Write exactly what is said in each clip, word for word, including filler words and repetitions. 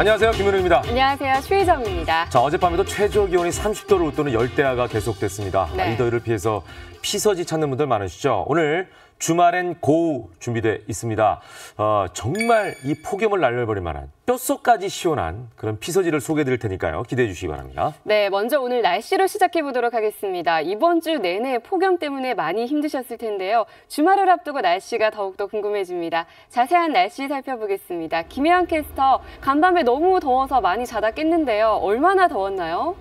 안녕하세요. 김은우입니다. 안녕하세요. 최희정입니다. 자, 어젯밤에도 최저 기온이 삼십 도를 웃도는 열대야가 계속됐습니다. 네. 이 더위를 피해서 피서지 찾는 분들 많으시죠? 오늘 주말엔 고우 준비되어 있습니다. 어, 정말 이 폭염을 날려버릴 만한 뼛속까지 시원한 그런 피서지를 소개해드릴 테니까요. 기대해 주시기 바랍니다. 네, 먼저 오늘 날씨로 시작해보도록 하겠습니다. 이번 주 내내 폭염 때문에 많이 힘드셨을 텐데요. 주말을 앞두고 날씨가 더욱더 궁금해집니다. 자세한 날씨 살펴보겠습니다. 김해현 캐스터, 간밤에 너무 더워서 많이 자다 깼는데요. 얼마나 더웠나요?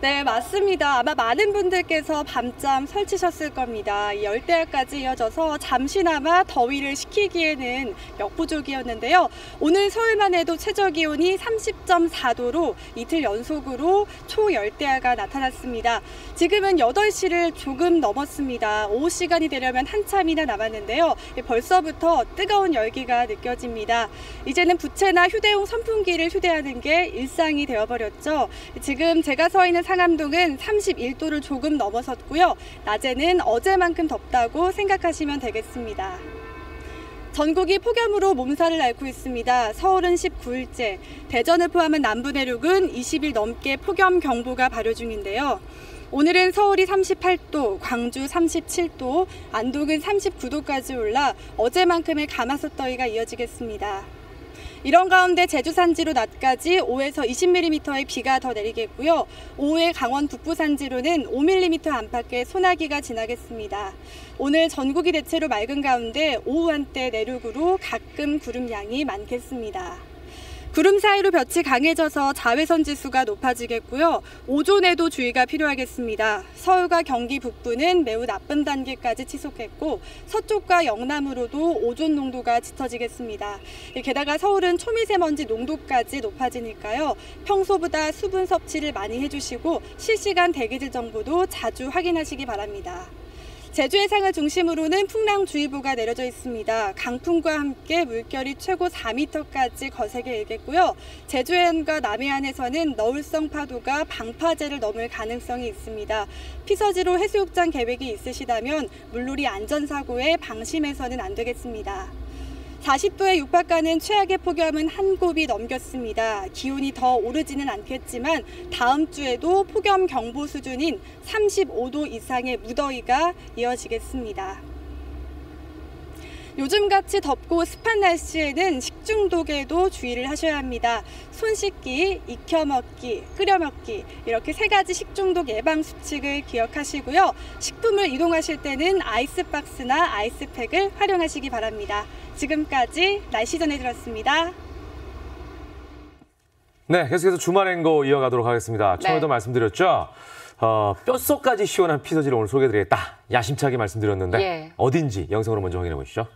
네, 맞습니다. 아마 많은 분들께서 밤잠 설치셨을 겁니다. 이 열대야까지 이어져서 잠시나마 더위를 식히기에는 역부족이었는데요. 오늘 서울만 해도 최저기온이 삼십 점 사 도로 이틀 연속으로 초열대야가 나타났습니다. 지금은 여덟 시를 조금 넘었습니다. 오후 시간이 되려면 한참이나 남았는데요. 벌써부터 뜨거운 열기가 느껴집니다. 이제는 부채나 휴대용 선풍기를 휴대하는 게 일상이 되어버렸죠. 지금 제가 서 있는 상암동은 삼십일 도를 조금 넘어섰고요. 낮에는 어제만큼 덥다고 생각하시면 되겠습니다. 전국이 폭염으로 몸살을 앓고 있습니다. 서울은 십구 일째, 대전을 포함한 남부 내륙은 이십 일 넘게 폭염 경보가 발효 중인데요. 오늘은 서울이 삼십팔 도, 광주 삼십칠 도, 안동은 삼십구 도까지 올라 어제만큼의 가마솥 더위가 이어지겠습니다. 이런 가운데 제주 산지로 낮까지 오에서 이십 밀리미터의 비가 더 내리겠고요. 오후에 강원 북부 산지로는 오 밀리미터 안팎의 소나기가 지나겠습니다. 오늘 전국이 대체로 맑은 가운데 오후 한때 내륙으로 가끔 구름 양이 많겠습니다. 구름 사이로 볕이 강해져서 자외선 지수가 높아지겠고요. 오존에도 주의가 필요하겠습니다. 서울과 경기 북부는 매우 나쁜 단계까지 치솟겠고 서쪽과 영남으로도 오존 농도가 짙어지겠습니다. 게다가 서울은 초미세먼지 농도까지 높아지니까요. 평소보다 수분 섭취를 많이 해주시고 실시간 대기질 정보도 자주 확인하시기 바랍니다. 제주 해상을 중심으로는 풍랑주의보가 내려져 있습니다. 강풍과 함께 물결이 최고 사 미터까지 거세게 일겠고요. 제주해안과 남해안에서는 너울성 파도가 방파제를 넘을 가능성이 있습니다. 피서지로 해수욕장 계획이 있으시다면 물놀이 안전사고에 방심해서는 안 되겠습니다. 사십 도에 육박하는 최악의 폭염은 한 곱이 넘겼습니다. 기온이 더 오르지는 않겠지만 다음 주에도 폭염 경보 수준인 삼십오 도 이상의 무더위가 이어지겠습니다. 요즘같이 덥고 습한 날씨에는 식중독에도 주의를 하셔야 합니다. 손 씻기, 익혀 먹기, 끓여 먹기 이렇게 세 가지 식중독 예방 수칙을 기억하시고요. 식품을 이동하실 때는 아이스박스나 아이스팩을 활용하시기 바랍니다. 지금까지 날씨 전해드렸습니다. 네, 계속해서 주말 행거 이어가도록 하겠습니다. 처음에도 네. 말씀드렸죠. 어, 뼛속까지 시원한 피서지를 오늘 소개해드리겠다. 야심차게 말씀드렸는데 예. 어딘지 영상으로 먼저 확인해 보시죠.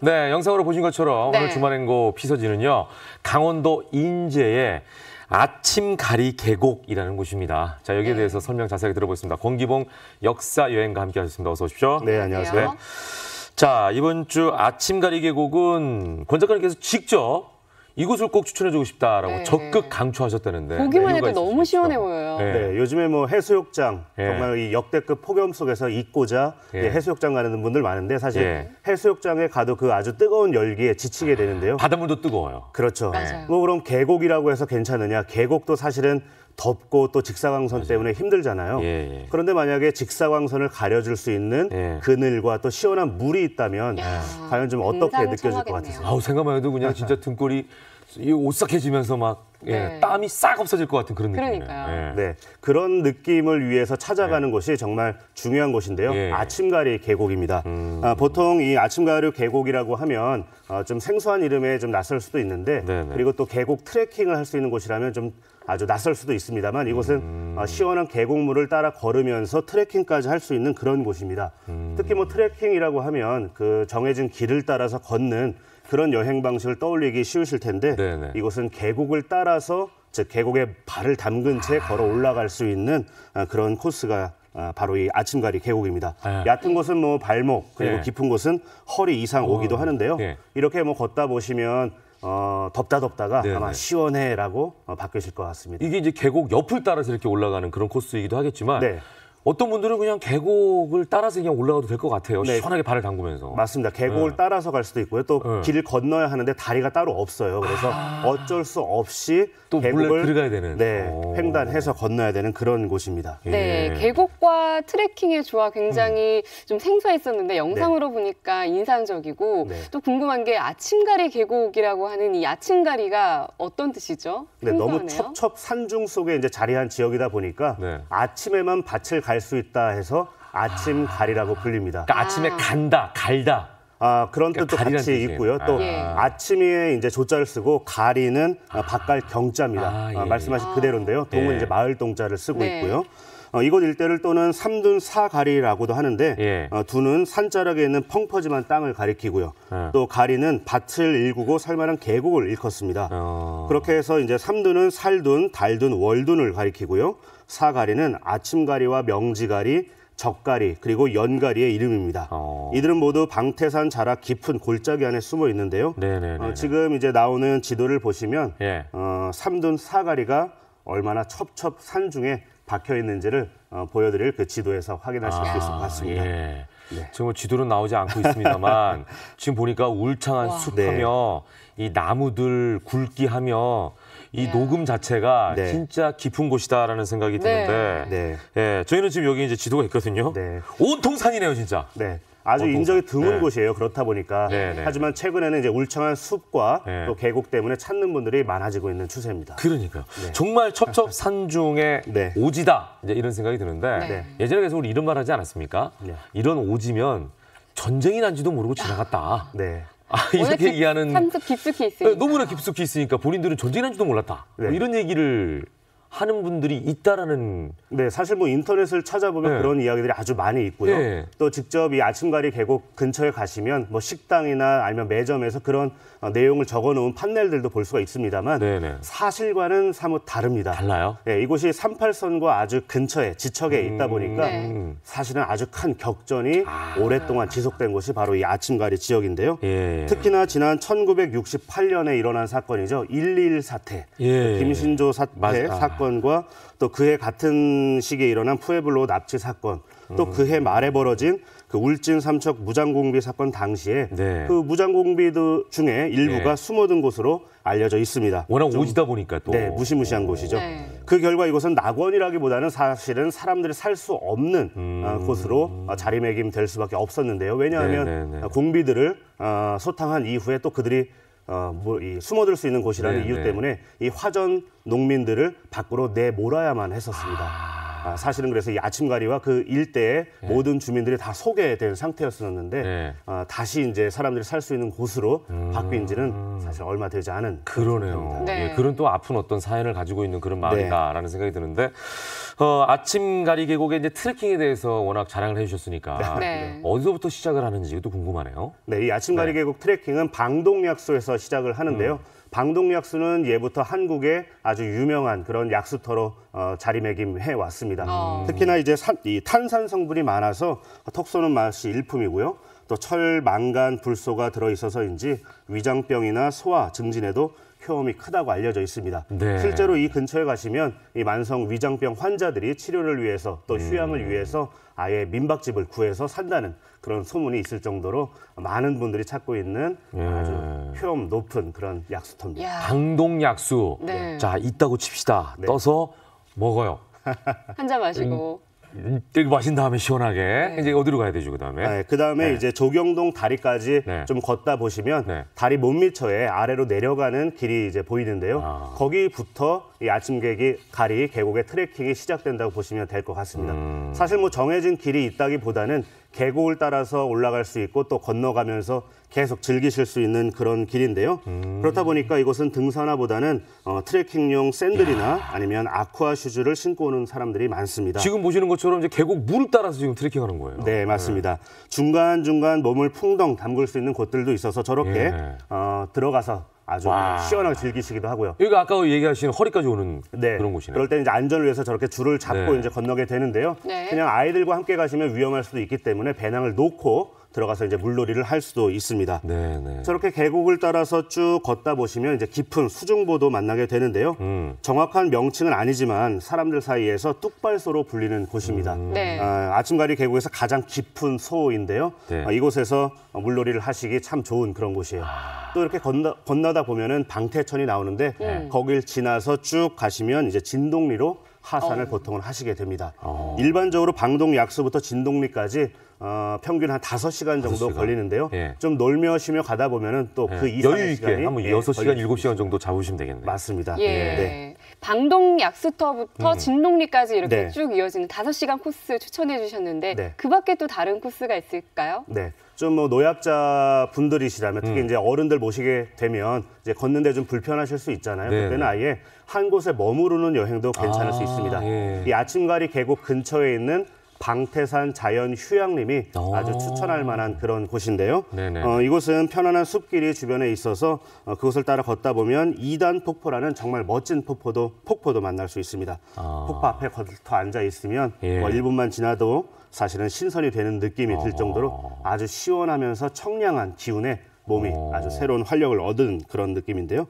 네, 영상으로 보신 것처럼 네. 오늘 주말행고 피서지는요. 강원도 인제의 아침가리계곡이라는 곳입니다. 자, 여기에 네. 대해서 설명 자세하게 들어보겠습니다. 권기봉 역사여행과 함께하셨습니다. 어서 오십시오. 네, 안녕하세요. 네. 자, 이번 주 아침가리계곡은 권 작가님께서 직접 이곳을 꼭 추천해주고 싶다라고 네. 적극 강추하셨다는데 보기만 해도 너무 시원해 보여요. 네. 네, 요즘에 뭐 해수욕장 네. 정말 이 역대급 폭염 속에서 잊고자 네. 해수욕장 가는 분들 많은데 사실 네. 해수욕장에 가도 그 아주 뜨거운 열기에 지치게 되는데요. 바닷물도 뜨거워요. 그렇죠. 네. 뭐 그럼 계곡이라고 해서 괜찮으냐? 계곡도 사실은 덥고 또 직사광선 맞아요. 때문에 힘들잖아요. 예, 예. 그런데 만약에 직사광선을 가려줄 수 있는 예. 그늘과 또 시원한 물이 있다면 야, 과연 좀 어떻게 느껴질 청하겠네요. 것 같으세요? 아우, 생각만 해도 그냥 진짜 등골이 오싹해지면서 막 네. 예, 땀이 싹 없어질 것 같은 그런 느낌이에요. 예. 네, 그런 느낌을 위해서 찾아가는 예. 곳이 정말 중요한 곳인데요. 예. 아침가리 계곡입니다. 음. 아, 보통 이 아침가리 계곡이라고 하면 어, 좀 생소한 이름에 좀 낯설 수도 있는데 네네. 그리고 또 계곡 트레킹을 할 수 있는 곳이라면 좀 아주 낯설 수도 있습니다만 이곳은 음. 어, 시원한 계곡물을 따라 걸으면서 트레킹까지 할 수 있는 그런 곳입니다. 음. 특히 뭐 트레킹이라고 하면 그 정해진 길을 따라서 걷는 그런 여행 방식을 떠올리기 쉬우실 텐데 네네. 이곳은 계곡을 따라서 즉 계곡에 발을 담근 채 걸어 올라갈 수 있는 그런 코스가 바로 이 아침가리 계곡입니다. 아. 얕은 곳은 뭐 발목, 그리고 예. 깊은 곳은 허리 이상 오기도 오. 하는데요. 예. 이렇게 뭐 걷다 보시면 어, 덥다 덥다가 네네. 아마 시원해라고 어, 바뀌실 것 같습니다. 이게 이제 계곡 옆을 따라서 이렇게 올라가는 그런 코스이기도 하겠지만 네. 어떤 분들은 그냥 계곡을 따라서 그냥 올라가도 될 것 같아요. 네. 시원하게 발을 담그면서. 맞습니다. 계곡을 네. 따라서 갈 수도 있고요. 또 네. 길을 건너야 하는데 다리가 따로 없어요. 그래서 아 어쩔 수 없이 또 계곡을 들어가야 되는. 네, 횡단해서 건너야 되는 그런 곳입니다. 네, 예. 계곡과 트레킹의 조화 굉장히 음. 좀 생소했었는데 영상으로 네. 보니까 인상적이고 네. 또 궁금한 게 아침가리 계곡이라고 하는 이 아침가리가 어떤 뜻이죠? 네, 너무 첩첩 산중 속에 이제 자리한 지역이다 보니까 네. 아침에만 밭을 갈 수 있다 해서 아침 가리라고 불립니다. 그러니까 아침에 간다, 갈다. 아, 그런 그러니까 뜻도 같이 뜻이에요. 있고요. 또 아. 아침에 이제 조자를 쓰고 가리는 아. 바깥 경자입니다. 아, 예. 아, 말씀하신 그대로인데요. 동은 예. 이제 마을 동자를 쓰고 네. 있고요. 어, 이곳 일대를 또는 삼둔 사가리라고도 하는데 예. 어, 두는 산자락에 있는 펑퍼짐한 땅을 가리키고요. 예. 또 가리는 밭을 일구고 살만한 계곡을 일컫습니다. 어... 그렇게 해서 이제 삼둔은 살둔, 달둔, 월둔을 가리키고요. 사가리는 아침가리와 명지가리, 적가리 그리고 연가리의 이름입니다. 어... 이들은 모두 방태산 자락 깊은 골짜기 안에 숨어 있는데요. 어, 지금 이제 나오는 지도를 보시면 예. 어, 삼둔 사가리가 얼마나 첩첩 산중에 박혀 있는지를 어, 보여드릴 그 지도에서 확인하실 수 아, 있을 것 같습니다. 예. 네. 지금 지도는 나오지 않고 있습니다만 지금 보니까 울창한 우와. 숲하며 네. 이 나무들 굵기하며 이 네. 녹음 자체가 네. 진짜 깊은 곳이다라는 생각이 드는데 네. 네. 예, 저희는 지금 여기 이제 지도가 있거든요. 네. 온통 산이네요, 진짜. 네. 아주 온통. 인적이 드문 네. 곳이에요. 그렇다 보니까 네. 네. 하지만 최근에는 이제 울창한 숲과 네. 또 계곡 때문에 찾는 분들이 많아지고 있는 추세입니다. 그러니까요. 네. 정말 첩첩 산중의 네. 오지다 이제 이런 생각이 드는데 네. 예전에 계속 우리 이런 말 하지 않았습니까? 네. 이런 오지면 전쟁이 난지도 모르고 지나갔다. 네. 아, 이렇게 얘기하는 산속 깊숙이 있으니까. 너무나 깊숙이 있으니까 본인들은 존재한지도 몰랐다. 네. 뭐 이런 얘기를 하는 분들이 있다라는. 네, 사실 뭐 인터넷을 찾아보면 네. 그런 이야기들이 아주 많이 있고요. 네. 또 직접 이 아침가리 계곡 근처에 가시면 뭐 식당이나 아니면 매점에서 그런 내용을 적어놓은 판넬들도 볼 수가 있습니다만 네. 사실과는 사뭇 다릅니다. 달라요? 네, 이곳이 삼팔선과 아주 근처에 지척에 음... 있다 보니까 네. 사실은 아주 큰 격전이 아... 오랫동안 지속된 곳이 바로 이 아침가리 지역인데요. 예. 특히나 지난 천구백육십팔 년에 일어난 사건이죠. 일이일 사태, 예. 그 김신조 사태, 맞아. 사건. 사건과 또 그해 같은 시기에 일어난 푸에블로 납치 사건, 또 음. 그해 말에 벌어진 그 울진 삼척 무장공비 사건 당시에 네. 그 무장공비도 중에 일부가 네. 숨어든 곳으로 알려져 있습니다. 워낙 좀, 오지다 보니까 또. 네, 무시무시한 오. 곳이죠. 네. 그 결과 이곳은 낙원이라기보다는 사실은 사람들이 살 수 없는 음. 어, 곳으로 자리매김될 수밖에 없었는데요. 왜냐하면 네, 네, 네. 공비들을 어, 소탕한 이후에 또 그들이 어, 뭐, 이, 숨어들 수 있는 곳이라는 네네. 이유 때문에 이 화전 농민들을 밖으로 내몰아야만 했었습니다. 아... 아, 사실은 그래서 이 아침가리와 그 일대의 네. 모든 주민들이 다 소개된 상태였었는데 네. 어, 다시 이제 사람들이 살 수 있는 곳으로 음... 바뀐 지는 사실 얼마 되지 않은. 그러네요. 네. 예, 그런 또 아픈 어떤 사연을 가지고 있는 그런 마을이다라는 네. 생각이 드는데 어, 아침가리 계곡의 이제 트레킹에 대해서 워낙 자랑을 해주셨으니까 네. 어디서부터 시작을 하는지 이것도 궁금하네요. 네, 이 아침가리 네. 계곡 트레킹은 방동약수에서 시작을 하는데요. 음. 방동약수는 예부터 한국의 아주 유명한 그런 약수터로 어, 자리매김해 왔습니다. 음. 특히나 이제 산, 이 탄산 성분이 많아서 턱 쏘는 맛이 일품이고요. 또 철, 망간, 불소가 들어있어서인지 위장병이나 소화, 증진에도 효험이 크다고 알려져 있습니다. 네. 실제로 이 근처에 가시면 이 만성 위장병 환자들이 치료를 위해서 또 휴양을 음. 위해서 아예 민박집을 구해서 산다는 그런 소문이 있을 정도로 많은 분들이 찾고 있는 예. 아주 효험 높은 그런 약수터입니다. 방동약수. 네. 자, 있다고 칩시다. 네. 떠서 먹어요. 한 잔 마시고. 음. 이렇게 마신 다음에 시원하게 네. 이제 어디로 가야 되죠, 그다음에? 네, 그다음에 네. 이제 조경동 다리까지 네. 좀 걷다 보시면 네. 다리 못 미쳐에 아래로 내려가는 길이 이제 보이는데요. 아. 거기부터 이 아침객이 가리 계곡의 트레킹이 시작된다고 보시면 될 것 같습니다. 음. 사실 뭐 정해진 길이 있다기보다는 계곡을 따라서 올라갈 수 있고 또 건너가면서 계속 즐기실 수 있는 그런 길인데요. 음. 그렇다 보니까 이곳은 등산화보다는 어, 트레킹용 샌들이나 야. 아니면 아쿠아 슈즈를 신고 오는 사람들이 많습니다. 지금 보시는 것처럼 이제 계곡 물을 따라서 지금 트레킹하는 거예요. 네, 맞습니다. 네. 중간중간 몸을 풍덩 담글 수 있는 곳들도 있어서 저렇게 예. 어, 들어가서 아주 와. 시원하게 즐기시기도 하고요. 여기가 아까 얘기하신 허리까지 오는 네. 그런 곳이네요. 그럴 때는 이제 안전을 위해서 저렇게 줄을 잡고 네. 이제 건너게 되는데요. 네. 그냥 아이들과 함께 가시면 위험할 수도 있기 때문에 배낭을 놓고 들어가서 이제 물놀이를 할 수도 있습니다. 네, 네. 저렇게 계곡을 따라서 쭉 걷다 보시면 이제 깊은 수중보도 만나게 되는데요. 음. 정확한 명칭은 아니지만 사람들 사이에서 뚝발소로 불리는 곳입니다. 음. 네. 아, 아침가리 계곡에서 가장 깊은 소인데요. 네. 아, 이곳에서 물놀이를 하시기 참 좋은 그런 곳이에요. 아. 또 이렇게 건너, 건너다 보면은 방태천이 나오는데 네. 거길 지나서 쭉 가시면 이제 진동리로 하산을 어. 보통은 하시게 됩니다. 어. 일반적으로 방동약수부터 진동리까지 어, 평균 한 다섯 시간 정도 다섯 시간? 걸리는데요. 예. 좀 놀며 쉬며 가다 보면은 또 그 예. 여유 있게 한 예, 여섯 시간, 일곱 시간 정도 잡으시면 되겠네요. 맞습니다. 예. 예. 네. 방동약수터부터 음. 진동리까지 이렇게 네. 쭉 이어지는 다섯 시간 코스 추천해 주셨는데 네. 그 밖에 또 다른 코스가 있을까요? 네. 좀 뭐 노약자 분들이시라면 특히 음. 이제 어른들 모시게 되면 이제 걷는데 좀 불편하실 수 있잖아요. 네네. 그때는 아예 한 곳에 머무르는 여행도 괜찮을 아, 수 있습니다. 예. 이 아침가리 계곡 근처에 있는 방태산 자연휴양림이 오. 아주 추천할 만한 그런 곳인데요. 어, 이곳은 편안한 숲길이 주변에 있어서 어, 그곳을 따라 걷다 보면 이단 폭포라는 정말 멋진 폭포도 폭포도 만날 수 있습니다. 아. 폭포 앞에 걸터 앉아 있으면 예. 뭐 일 분만 지나도 사실은 신선이 되는 느낌이 들 정도로 아주 시원하면서 청량한 기운에 몸이 오. 아주 새로운 활력을 얻은 그런 느낌인데요.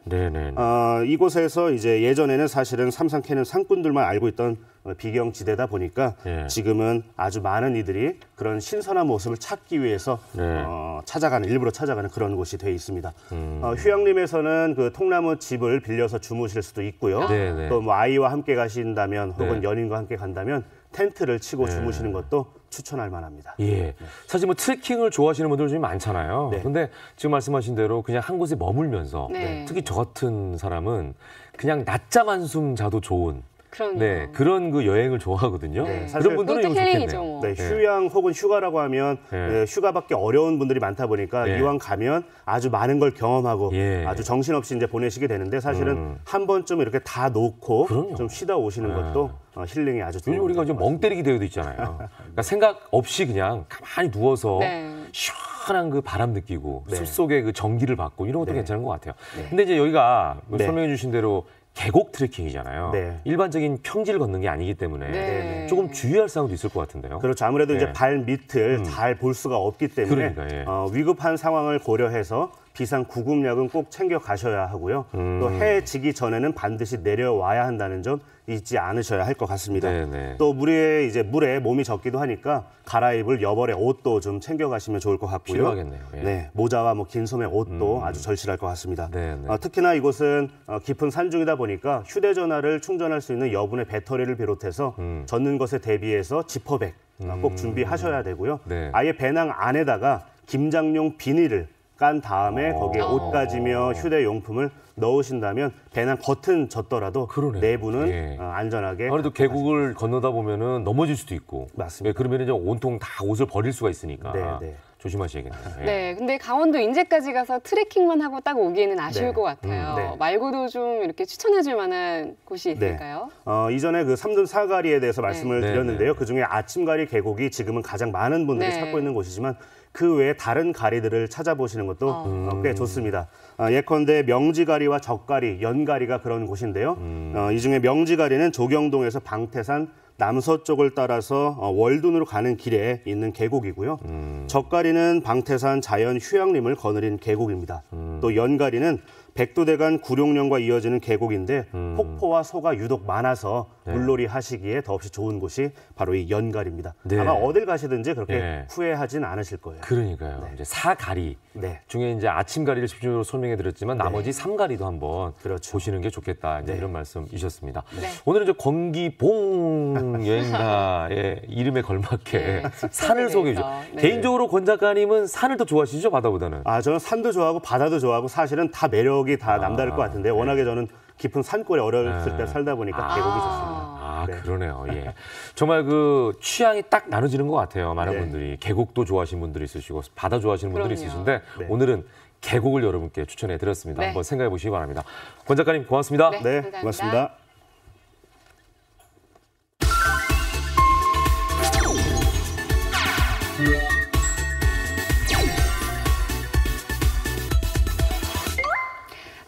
어, 이곳에서 이제 예전에는 사실은 삼상 캐는 상꾼들만 알고 있던 비경지대다 보니까 네. 지금은 아주 많은 이들이 그런 신선한 모습을 찾기 위해서 네. 어, 찾아가는 일부러 찾아가는 그런 곳이 돼 있습니다. 음. 어, 휴양림에서는 그 통나무 집을 빌려서 주무실 수도 있고요. 아. 또 뭐 아이와 함께 가신다면 혹은 네. 연인과 함께 간다면 텐트를 치고 네. 주무시는 것도 추천할 만합니다. 예, 사실 뭐 트레킹을 좋아하시는 분들 좀 많잖아요. 네. 근데 지금 말씀하신 대로 그냥 한 곳에 머물면서 네. 특히 저 같은 사람은 그냥 낮잠 한숨 자도 좋은 그럼요. 네, 그런 그 여행을 좋아하거든요. 네, 그런 분들은 이거 좋겠네요. 뭐. 네, 휴양 혹은 휴가라고 하면 네. 네, 휴가받기 어려운 분들이 많다 보니까 네. 이왕 가면 아주 많은 걸 경험하고 예. 아주 정신없이 이제 보내시게 되는데 사실은 음. 한 번쯤 이렇게 다 놓고 그럼요. 좀 쉬다 오시는 네. 것도 어, 힐링이 아주 좋은 우리가 좀 멍 때리기 대회도 있잖아요. 그러니까 생각 없이 그냥 가만히 누워서 네. 시원한 그 바람 느끼고 네. 숲속의 그 전기를 받고 이런 것도 네. 괜찮은 것 같아요. 네. 근데 이제 여기가 네. 설명해 주신 대로 계곡 트레킹이잖아요. 네. 일반적인 평지를 걷는 게 아니기 때문에 네. 조금 주의할 사항도 있을 것 같은데요. 그렇죠. 아무래도 네. 이제 발 밑을 음. 잘 볼 수가 없기 때문에 그러니까, 예. 어, 위급한 상황을 고려해서 비상 구급약은 꼭 챙겨 가셔야 하고요. 음. 또 해 지기 전에는 반드시 내려와야 한다는 점 잊지 않으셔야 할 것 같습니다. 네네. 또 물에 이제 물에 몸이 젖기도 하니까 갈아입을 여벌의 옷도 좀 챙겨 가시면 좋을 것 같고요. 필요하겠네요. 예. 네, 모자와 뭐 긴 소매 옷도 음. 아주 절실할 것 같습니다. 어, 특히나 이곳은 어, 깊은 산중이다 보니까 휴대전화를 충전할 수 있는 여분의 배터리를 비롯해서 음. 젖는 것에 대비해서 지퍼백 음. 꼭 준비하셔야 되고요. 네. 아예 배낭 안에다가 김장용 비닐을 깐 다음에 거기에 옷가지며 휴대용품을 넣으신다면 배낭 겉은 젖더라도 그러네요. 내부는 예. 안전하게. 아무래도 계곡을 건너다 보면은 넘어질 수도 있고. 맞습니다. 네, 그러면 이제 온통 다 옷을 버릴 수가 있으니까. 네, 네. 조심하셔야겠네요. 예. 네, 근데 강원도 인제까지 가서 트레킹만 하고 딱 오기에는 아쉬울 네. 것 같아요. 음, 네. 말고도 좀 이렇게 추천해줄 만한 곳이 있을까요? 네. 어, 이전에 그 삼둔 사가리에 대해서 말씀을 네. 드렸는데요. 네. 그중에 아침가리 계곡이 지금은 가장 많은 분들이 네. 찾고 있는 곳이지만 그 외에 다른 가리들을 찾아보시는 것도 어. 꽤 좋습니다. 어, 예컨대 명지가리와 적가리, 연가리가 그런 곳인데요. 음. 어, 이 중에 명지가리는 조경동에서 방태산 남서쪽을 따라서 월둔으로 가는 길에 있는 계곡이고요. 음. 적가리는 방태산 자연휴양림을 거느린 계곡입니다. 음. 또 연가리는 백두대간 구룡령과 이어지는 계곡인데 음. 폭포와 소가 유독 많아서 네. 물놀이 하시기에 더없이 좋은 곳이 바로 이 연가리입니다. 네. 아마 어딜 가시든지 그렇게 네. 후회하진 않으실 거예요. 그러니까요. 네. 이제 사가리 네. 중에 이제 아침가리를 집중적으로 설명해드렸지만 네. 나머지 삼가리도 한번 그렇죠. 보시는 게 좋겠다 이제 네. 이런 말씀이셨습니다. 네. 오늘은 이제 권기봉 여행가의 이름에 걸맞게 네. 산을 소개해 주죠. 네. 개인적으로 권 작가님은 산을 더 좋아하시죠? 바다보다는? 아, 저는 산도 좋아하고 바다도 좋아하고 사실은 다 매력 다 남다를 아, 것 같은데 워낙에 네. 저는 깊은 산골에 어렸을 네. 때 살다 보니까 계곡이 아, 좋습니다. 아 네. 그러네요. 예. 정말 그 취향이 딱 나눠지는 것 같아요. 많은 네. 분들이 계곡도 좋아하시는 분들이 있으시고 바다 좋아하시는 분들이 그럼요. 있으신데 네. 오늘은 계곡을 여러분께 추천해드렸습니다. 네. 한번 생각해 보시기 바랍니다. 권 작가님 고맙습니다. 네, 네 고맙습니다.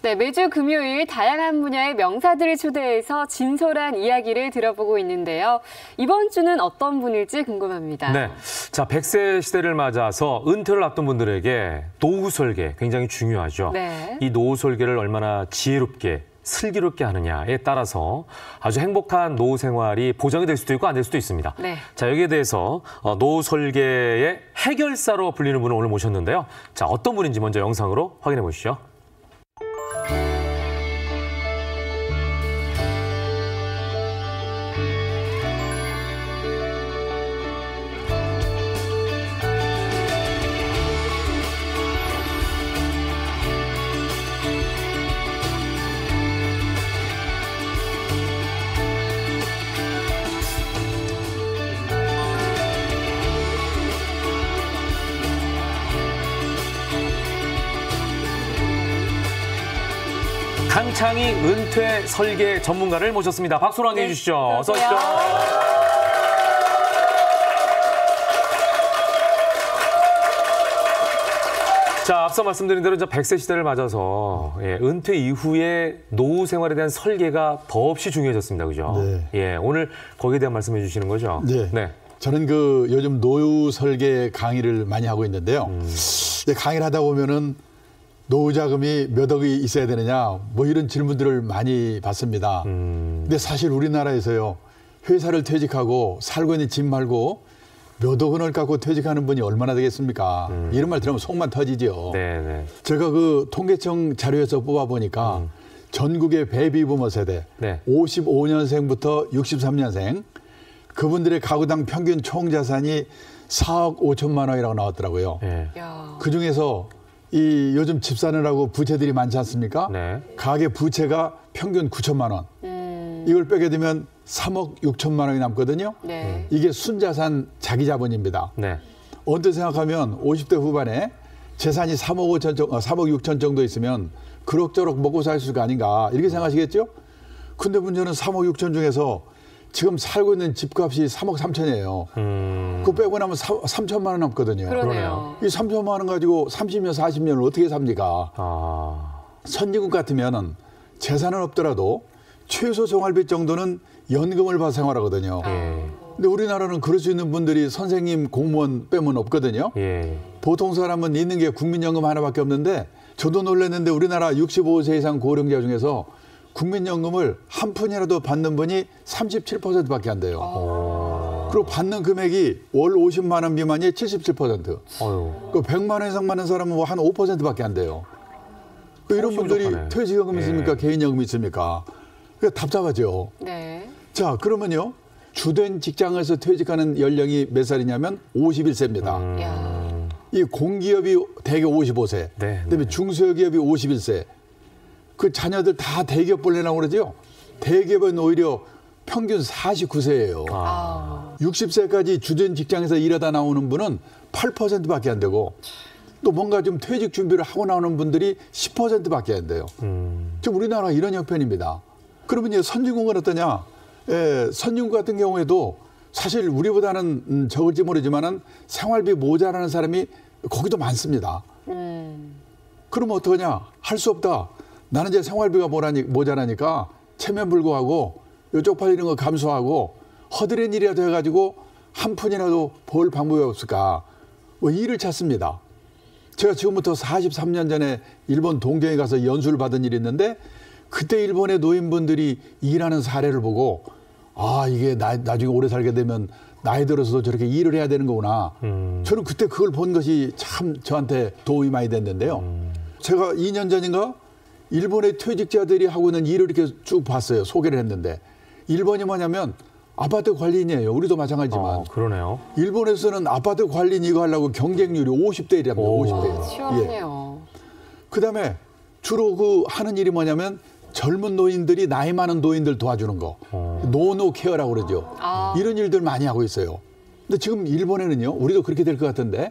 네, 매주 금요일 다양한 분야의 명사들을 초대해서 진솔한 이야기를 들어보고 있는데요. 이번 주는 어떤 분일지 궁금합니다. 네, 자 백 세 시대를 맞아서 은퇴를 앞둔 분들에게 노후 설계 굉장히 중요하죠. 네. 이 노후 설계를 얼마나 지혜롭게 슬기롭게 하느냐에 따라서 아주 행복한 노후 생활이 보장이 될 수도 있고 안 될 수도 있습니다. 네. 자, 여기에 대해서 노후 설계의 해결사로 불리는 분을 오늘 모셨는데요. 자, 어떤 분인지 먼저 영상으로 확인해 보시죠. 강창희 은퇴 설계 전문가를 모셨습니다. 박수로 환영해 네, 주시죠. 어서 오십시오. 자, 앞서 말씀드린 대로 이제 백 세 시대를 맞아서 예, 은퇴 이후의 노후 생활에 대한 설계가 더없이 중요해졌습니다. 그죠? 네. 예, 오늘 거기에 대한 말씀해 주시는 거죠? 네. 네. 저는 그 요즘 노후 설계 강의를 많이 하고 있는데요. 음. 예, 강의를 하다 보면은 노후 자금이 몇 억이 있어야 되느냐 뭐 이런 질문들을 많이 받습니다. 음. 근데 사실 우리나라에서요. 회사를 퇴직하고 살고 있는 집 말고 몇 억 원을 갖고 퇴직하는 분이 얼마나 되겠습니까? 음. 이런 말 들으면 속만 터지죠. 네네. 제가 그 통계청 자료에서 뽑아보니까 음. 전국의 베이비부머 세대 네. 오십오 년생부터 육십삼 년생 그분들의 가구당 평균 총자산이 사억 오천만 원이라고 나왔더라고요. 네. 그중에서 이 요즘 집 사느라고 부채들이 많지 않습니까? 네. 가계 부채가 평균 구천만 원. 음. 이걸 빼게 되면 삼억 육천만 원이 남거든요. 네. 이게 순자산 자기자본입니다. 네. 언뜻 생각하면 오십 대 후반에 재산이 삼억 오천, 삼억 육천 정도 있으면 그럭저럭 먹고 살 수가 아닌가 이렇게 생각하시겠죠? 근데 문제는 삼억 육천 중에서 지금 살고 있는 집값이 삼억 삼천이에요. 음. 그거 빼고 나면 삼천만 원 남거든요. 그러네요. 이 삼천만 원 가지고 삼십 년, 사십 년을 어떻게 삽니까? 아. 선진국 같으면 재산은 없더라도 최소 생활비 정도는 연금을 받아 생활하거든요. 예. 근데 우리나라는 그럴 수 있는 분들이 선생님, 공무원 빼면 없거든요. 예. 보통 사람은 있는 게 국민연금 하나밖에 없는데 저도 놀랐는데 우리나라 육십오 세 이상 고령자 중에서 국민연금을 한 푼이라도 받는 분이 삼십칠 퍼센트밖에 안 돼요. 아. 그리고 받는 금액이 월 오십만 원 미만이 칠십칠 퍼센트. 아유. 그 백만 원 이상 받는 사람은 뭐 한 오 퍼센트밖에 안 돼요. 그 이런 분들이 좋다네. 퇴직연금 예. 있습니까? 개인연금 있습니까? 그러니까 답답하죠. 네. 자, 그러면요. 주된 직장에서 퇴직하는 연령이 몇 살이냐면 오십일 세입니다. 음. 이 공기업이 대개 오십오 세, 네, 그다음에 네. 중소기업이 오십일 세. 그 자녀들 다 대기업 벌레라고 그러죠. 대기업은 오히려 평균 사십구 세예요. 아. 육십 세까지 주된 직장에서 일하다 나오는 분은 팔 퍼센트밖에 안 되고 또 뭔가 좀 퇴직 준비를 하고 나오는 분들이 십 퍼센트밖에 안 돼요. 음. 지금 우리나라 이런 형편입니다. 그러면 이제 선진국은 어떠냐? 예, 선진국 같은 경우에도 사실 우리보다는 음, 적을지 모르지만은 생활비 모자라는 사람이 거기도 많습니다. 음. 그러면 어떠냐? 할 수 없다. 나는 이제 생활비가 모자라니까 체면 불구하고 쪽팔리는 거 감수하고 허드렛 일이라도 해가지고 한 푼이라도 벌 방법이 없을까. 뭐 일을 찾습니다. 제가 지금부터 사십삼 년 전에 일본 동경에 가서 연수를 받은 일이 있는데 그때 일본의 노인분들이 일하는 사례를 보고 아 이게 나, 나중에 오래 살게 되면 나이 들어서도 저렇게 일을 해야 되는 거구나. 음. 저는 그때 그걸 본 것이 참 저한테 도움이 많이 됐는데요. 음. 제가 이 년 전인가 일본의 퇴직자들이 하고 있는 일을 이렇게 쭉 봤어요. 소개를 했는데. 일본이 뭐냐면 아파트 관리인이에요. 우리도 마찬가지지만. 아, 그러네요. 일본에서는 아파트 관리인 이거 하려고 경쟁률이 오십 대 일이랍니다. 오십 대. 시원해요. 예. 그다음에 주로 그 하는 일이 뭐냐면 젊은 노인들이 나이 많은 노인들 도와주는 거. 오. 노노 케어라고 그러죠. 아. 이런 일들 많이 하고 있어요. 근데 지금 일본에는요. 우리도 그렇게 될 것 같은데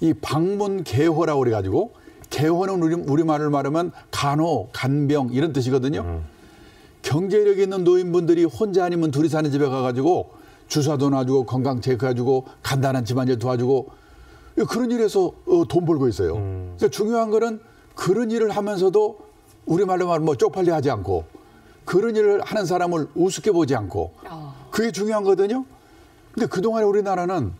이 방문 개호라고 그래가지고 개호는 우리, 우리말을 말하면 간호, 간병 이런 뜻이거든요. 음. 경제력이 있는 노인분들이 혼자 아니면 둘이 사는 집에 가가지고 주사도 놔주고 건강 체크해주고 간단한 집안일 도와주고 그런 일에서 돈 벌고 있어요. 음. 그러니까 중요한 거는 그런 일을 하면서도 우리말로 말하면 뭐 쪽팔리 하지 않고 그런 일을 하는 사람을 우습게 보지 않고 그게 중요한 거거든요. 근데 그동안에 우리나라는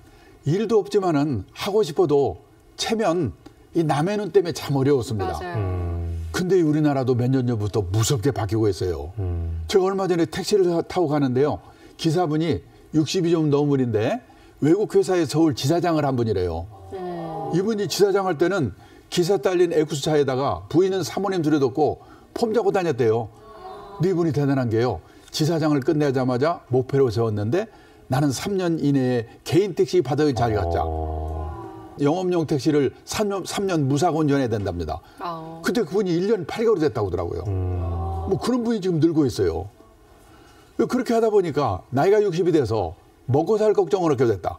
일도 없지만은 하고 싶어도 체면 이 남의 눈 때문에 참 어려웠습니다. 음. 근데 우리나라도 몇 년 전부터 무섭게 바뀌고 있어요. 음. 제가 얼마 전에 택시를 타고 가는데요. 기사분이 육십이 좀 넘은 분인데 외국 회사의 서울 지사장을 한 분이래요. 음. 이분이 지사장 할 때는 기사 딸린 에쿠스차에다가 부인은 사모님 들여뒀고 폼 잡고 다녔대요. 근데 이분이 대단한 게요. 지사장을 끝내자마자 목표로 세웠는데 나는 삼 년 이내에 개인 택시 바닥에 자리 갖자. 어... 영업용 택시를 삼 년, 삼 년 무사 운전해야 된답니다. 어... 그때 그분이 일 년 팔 개월이 됐다고 하더라고요. 음... 뭐 그런 분이 지금 늘고 있어요. 그렇게 하다 보니까 나이가 육십이 돼서 먹고 살 걱정을 하게 됐다.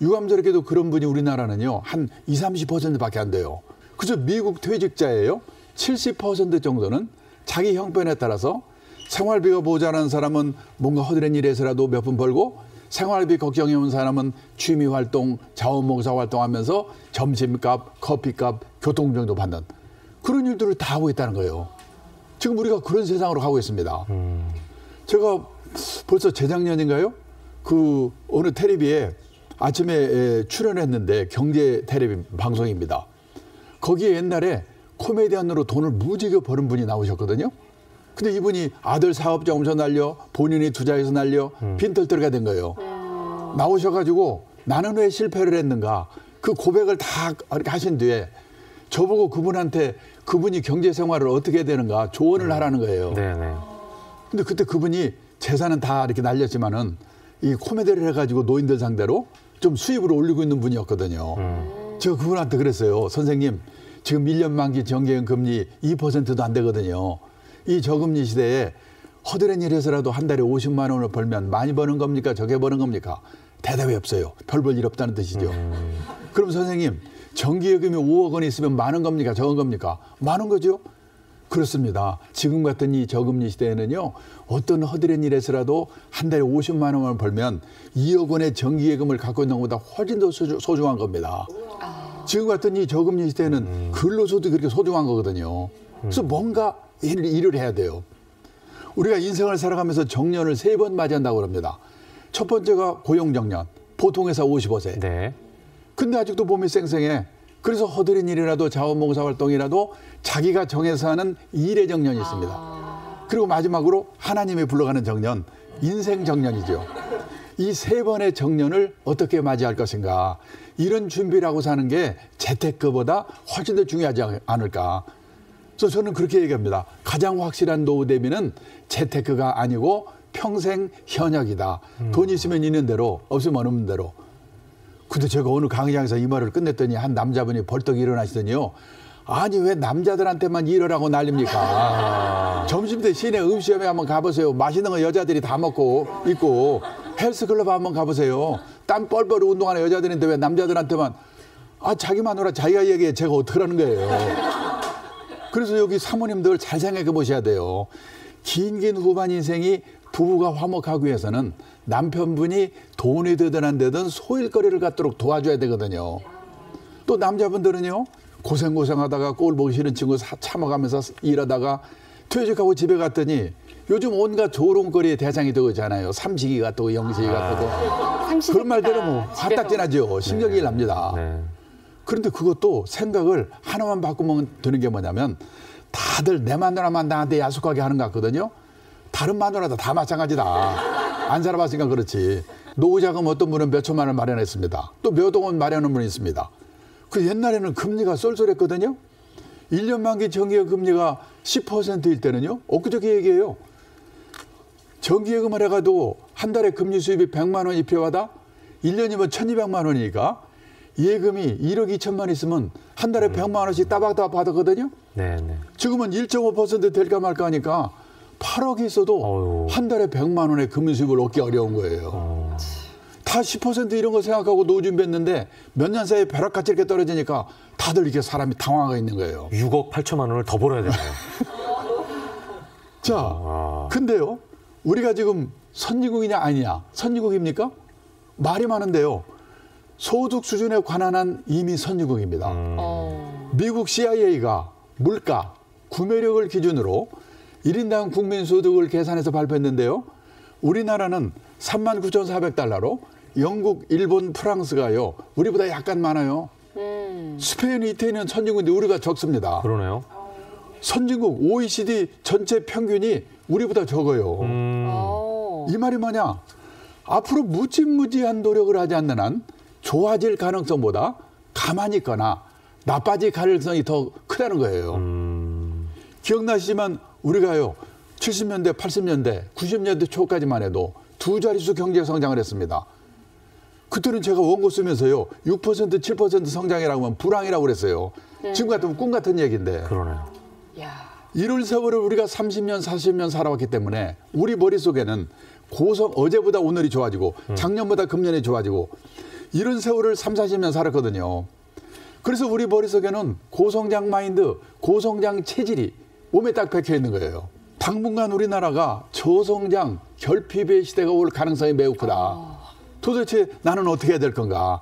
유감스럽게도 그런 분이 우리나라는요. 한 이십, 삼십 퍼센트밖에 안 돼요. 그저 미국 퇴직자예요. 칠십 퍼센트 정도는 자기 형편에 따라서 생활비가 모자란 사람은 뭔가 허드렛 일에서라도 몇 푼 벌고 생활비 걱정해 온 사람은 취미활동, 자원봉사 활동하면서 점심값, 커피값, 교통정도 받는 그런 일들을 다 하고 있다는 거예요. 지금 우리가 그런 세상으로 가고 있습니다. 음. 제가 벌써 재작년인가요? 그 어느 텔레비에 아침에 출연했는데 경제 텔레비 방송입니다. 거기에 옛날에 코미디언으로 돈을 무지개 버는 분이 나오셨거든요. 근데 이분이 아들 사업자 엄청 날려, 본인이 투자해서 날려, 음. 빈털터리가 된 거예요. 음. 나오셔가지고 나는 왜 실패를 했는가 그 고백을 다 하신 뒤에 저보고 그분한테 그분이 경제생활을 어떻게 해야 되는가 조언을 음. 하라는 거예요. 네네. 근데 그때 그분이 재산은 다 이렇게 날렸지만은 이 코미디를 해가지고 노인들 상대로 좀 수입을 올리고 있는 분이었거든요. 음. 제가 그분한테 그랬어요. 선생님, 지금 일 년 만기 정기연 금리 이 퍼센트도 안 되거든요. 이 저금리 시대에 허드렛 일해서라도 한 달에 오십만 원을 벌면 많이 버는 겁니까? 적게 버는 겁니까? 대답이 없어요. 별 볼 일 없다는 뜻이죠. 음. 그럼 선생님, 정기예금이 오억 원이 있으면 많은 겁니까? 적은 겁니까? 많은 거죠. 그렇습니다. 지금 같은 이 저금리 시대에는요. 어떤 허드렛 일에서라도 한 달에 오십만 원을 벌면 이억 원의 정기예금을 갖고 있는 것보다 훨씬 더 소중, 소중한 겁니다. 아. 지금 같은 이 저금리 시대에는 음. 근로소득이 그렇게 소중한 거거든요. 그래서 음. 뭔가 일을, 일을 해야 돼요. 우리가 인생을 살아가면서 정년을 세 번 맞이한다고 합니다. 첫 번째가 고용정년, 보통회사 오십오 세. 네. 근데 아직도 몸이 쌩쌩해. 그래서 허드렛 일이라도 자원봉사 활동이라도 자기가 정해서 하는 일의 정년이 있습니다. 아... 그리고 마지막으로 하나님의 불러가는 정년, 인생 정년이죠. 이 세 번의 정년을 어떻게 맞이할 것인가. 이런 준비를 하고 사는 게 재테크보다 훨씬 더 중요하지 않을까. 그래서 저는 그렇게 얘기합니다. 가장 확실한 노후 대비는 재테크가 아니고 평생 현역이다. 음. 돈 있으면 있는 대로, 없으면 없는 대로. 근데 제가 오늘 강의장에서 이 말을 끝냈더니 한 남자분이 벌떡 일어나시더니요. 아니 왜 남자들한테만 일하라고 난립니까? 점심때 시내 음식점에 한번 가보세요. 맛있는 거 여자들이 다 먹고 있고 헬스클럽 한번 가보세요. 땀 뻘뻘 운동하는 여자들인데 왜 남자들한테만. 아 자기만 오라 자기가 얘기해. 제가 어떡하라는 거예요. 그래서 여기 사모님들 잘 생각해 보셔야 돼요. 긴긴 후반 인생이 부부가 화목하기 위해서는 남편분이 돈이 되든 안 되든 소일거리를 갖도록 도와줘야 되거든요. 또 남자분들은요. 고생고생하다가 꼴 보기 싫은 친구 참아가면서 일하다가 퇴직하고 집에 갔더니 요즘 온갖 조롱거리의 대상이 되잖아요. 삼식이 같고 영식이 같고. 아. 그런 말대로 뭐 화딱지나죠. 심정이 납니다. 네. 그런데 그것도 생각을 하나만 바꾸면 되는 게 뭐냐면 다들 내 마누라만 나한테 야속하게 하는 것 같거든요. 다른 마누라도 다 마찬가지다. 안 살아봤으니까 그렇지. 노후자금 어떤 분은 몇 천만 원 마련했습니다. 또 몇 억 원 마련한 분이 있습니다. 그 옛날에는 금리가 쏠쏠했거든요. 일 년 만기 정기예금 금리가 십 퍼센트일 때는요. 엊그저께 얘기해요. 정기예금을 해가도 한 달에 금리 수입이 백만 원이 필요하다. 일 년이면 천이백만 원이니까. 예금이 일억 이천만 있으면 한 달에 음. 백만 원씩 따박따박 받았거든요. 네네. 지금은 일 점 오 퍼센트 될까 말까 하니까 팔억이 있어도 어휴. 한 달에 백만 원의 금융수입을 얻기 어려운 거예요. 어. 다 십 퍼센트 이런 거 생각하고 노후 준비했는데 몇 년 사이에 벼락같이 이렇게 떨어지니까 다들 이렇게 사람이 당황하고 있는 거예요. 육억 팔천만 원을 더 벌어야 되네요. 자, 아. 근데요. 우리가 지금 선진국이냐 아니냐. 선진국입니까? 말이 많은데요. 소득 수준에 관한 한 이미 선진국입니다. 음. 미국 씨아이에이가 물가, 구매력을 기준으로 일 인당 국민소득을 계산해서 발표했는데요. 우리나라는 삼만 구천사백 달러로 영국, 일본, 프랑스가요. 우리보다 약간 많아요. 음. 스페인, 이태리는 선진국인데 우리가 적습니다. 그러네요. 선진국 오이시디 전체 평균이 우리보다 적어요. 음. 이 말이 뭐냐? 앞으로 무지무지한 노력을 하지 않는 한 좋아질 가능성보다 가만히 있거나 나빠질 가능성이 더 크다는 거예요. 음. 기억나시지만 우리가요. 칠십 년대, 팔십 년대, 구십 년대 초까지만 해도 두 자릿수 경제 성장을 했습니다. 그때는 제가 원고 쓰면서요. 육 퍼센트, 칠 퍼센트 성장이라고 하면 불황이라고 그랬어요. 네. 지금 같으면 꿈 같은 얘기인데. 그러네요. 이럴 세월을 우리가 삼십 년, 사십 년 살아왔기 때문에 우리 머릿속에는 고성 어제보다 오늘이 좋아지고 작년보다 금년이 좋아지고 이런 세월을 삼, 사십 년 살았거든요. 그래서 우리 머릿속에는 고성장 마인드, 고성장 체질이 몸에 딱 박혀 있는 거예요. 당분간 우리나라가 저성장, 결핍의 시대가 올 가능성이 매우 크다. 도대체 나는 어떻게 해야 될 건가?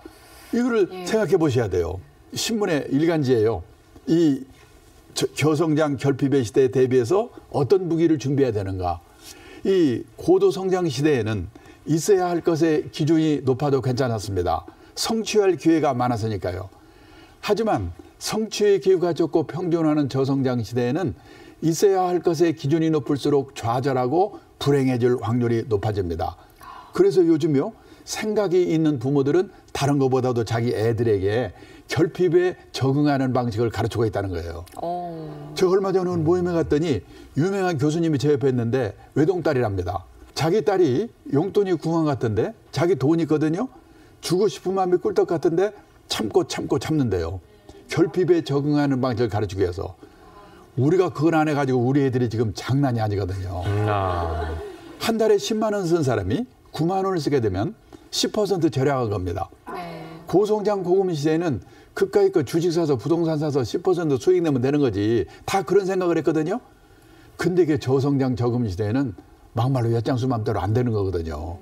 이거를 예. 생각해 보셔야 돼요. 신문의 일간지에요. 이 저성장 결핍의 시대에 대비해서 어떤 무기를 준비해야 되는가? 이 고도성장 시대에는 있어야 할 것의 기준이 높아도 괜찮았습니다. 성취할 기회가 많았으니까요. 하지만 성취의 기회가 적고 평준화하는 저성장 시대에는 있어야 할 것의 기준이 높을수록 좌절하고 불행해질 확률이 높아집니다. 그래서 요즘요. 생각이 있는 부모들은 다른 것보다도 자기 애들에게 결핍에 적응하는 방식을 가르치고 있다는 거예요. 오. 제가 얼마 전에 오늘 모임에 갔더니 유명한 교수님이 제 옆에 있는데 외동딸이랍니다. 자기 딸이 용돈이 궁한 같은데 자기 돈 있거든요. 주고 싶은 마음이 꿀떡 같은데 참고 참고 참는데요. 결핍에 적응하는 방식을 가르치기 위해서. 우리가 그걸 안 해가지고 우리 애들이 지금 장난이 아니거든요. 아. 한 달에 십만 원 쓴 사람이 구만 원을 쓰게 되면 십 퍼센트 절약한 겁니다. 네. 고성장 고금리 시대에는 그까이 거 주식 사서 부동산 사서 십 퍼센트 수익 내면 되는 거지. 다 그런 생각을 했거든요. 근데 이게 저성장 저금리 시대에는 막말로 엿장수 맘대로 안 되는 거거든요.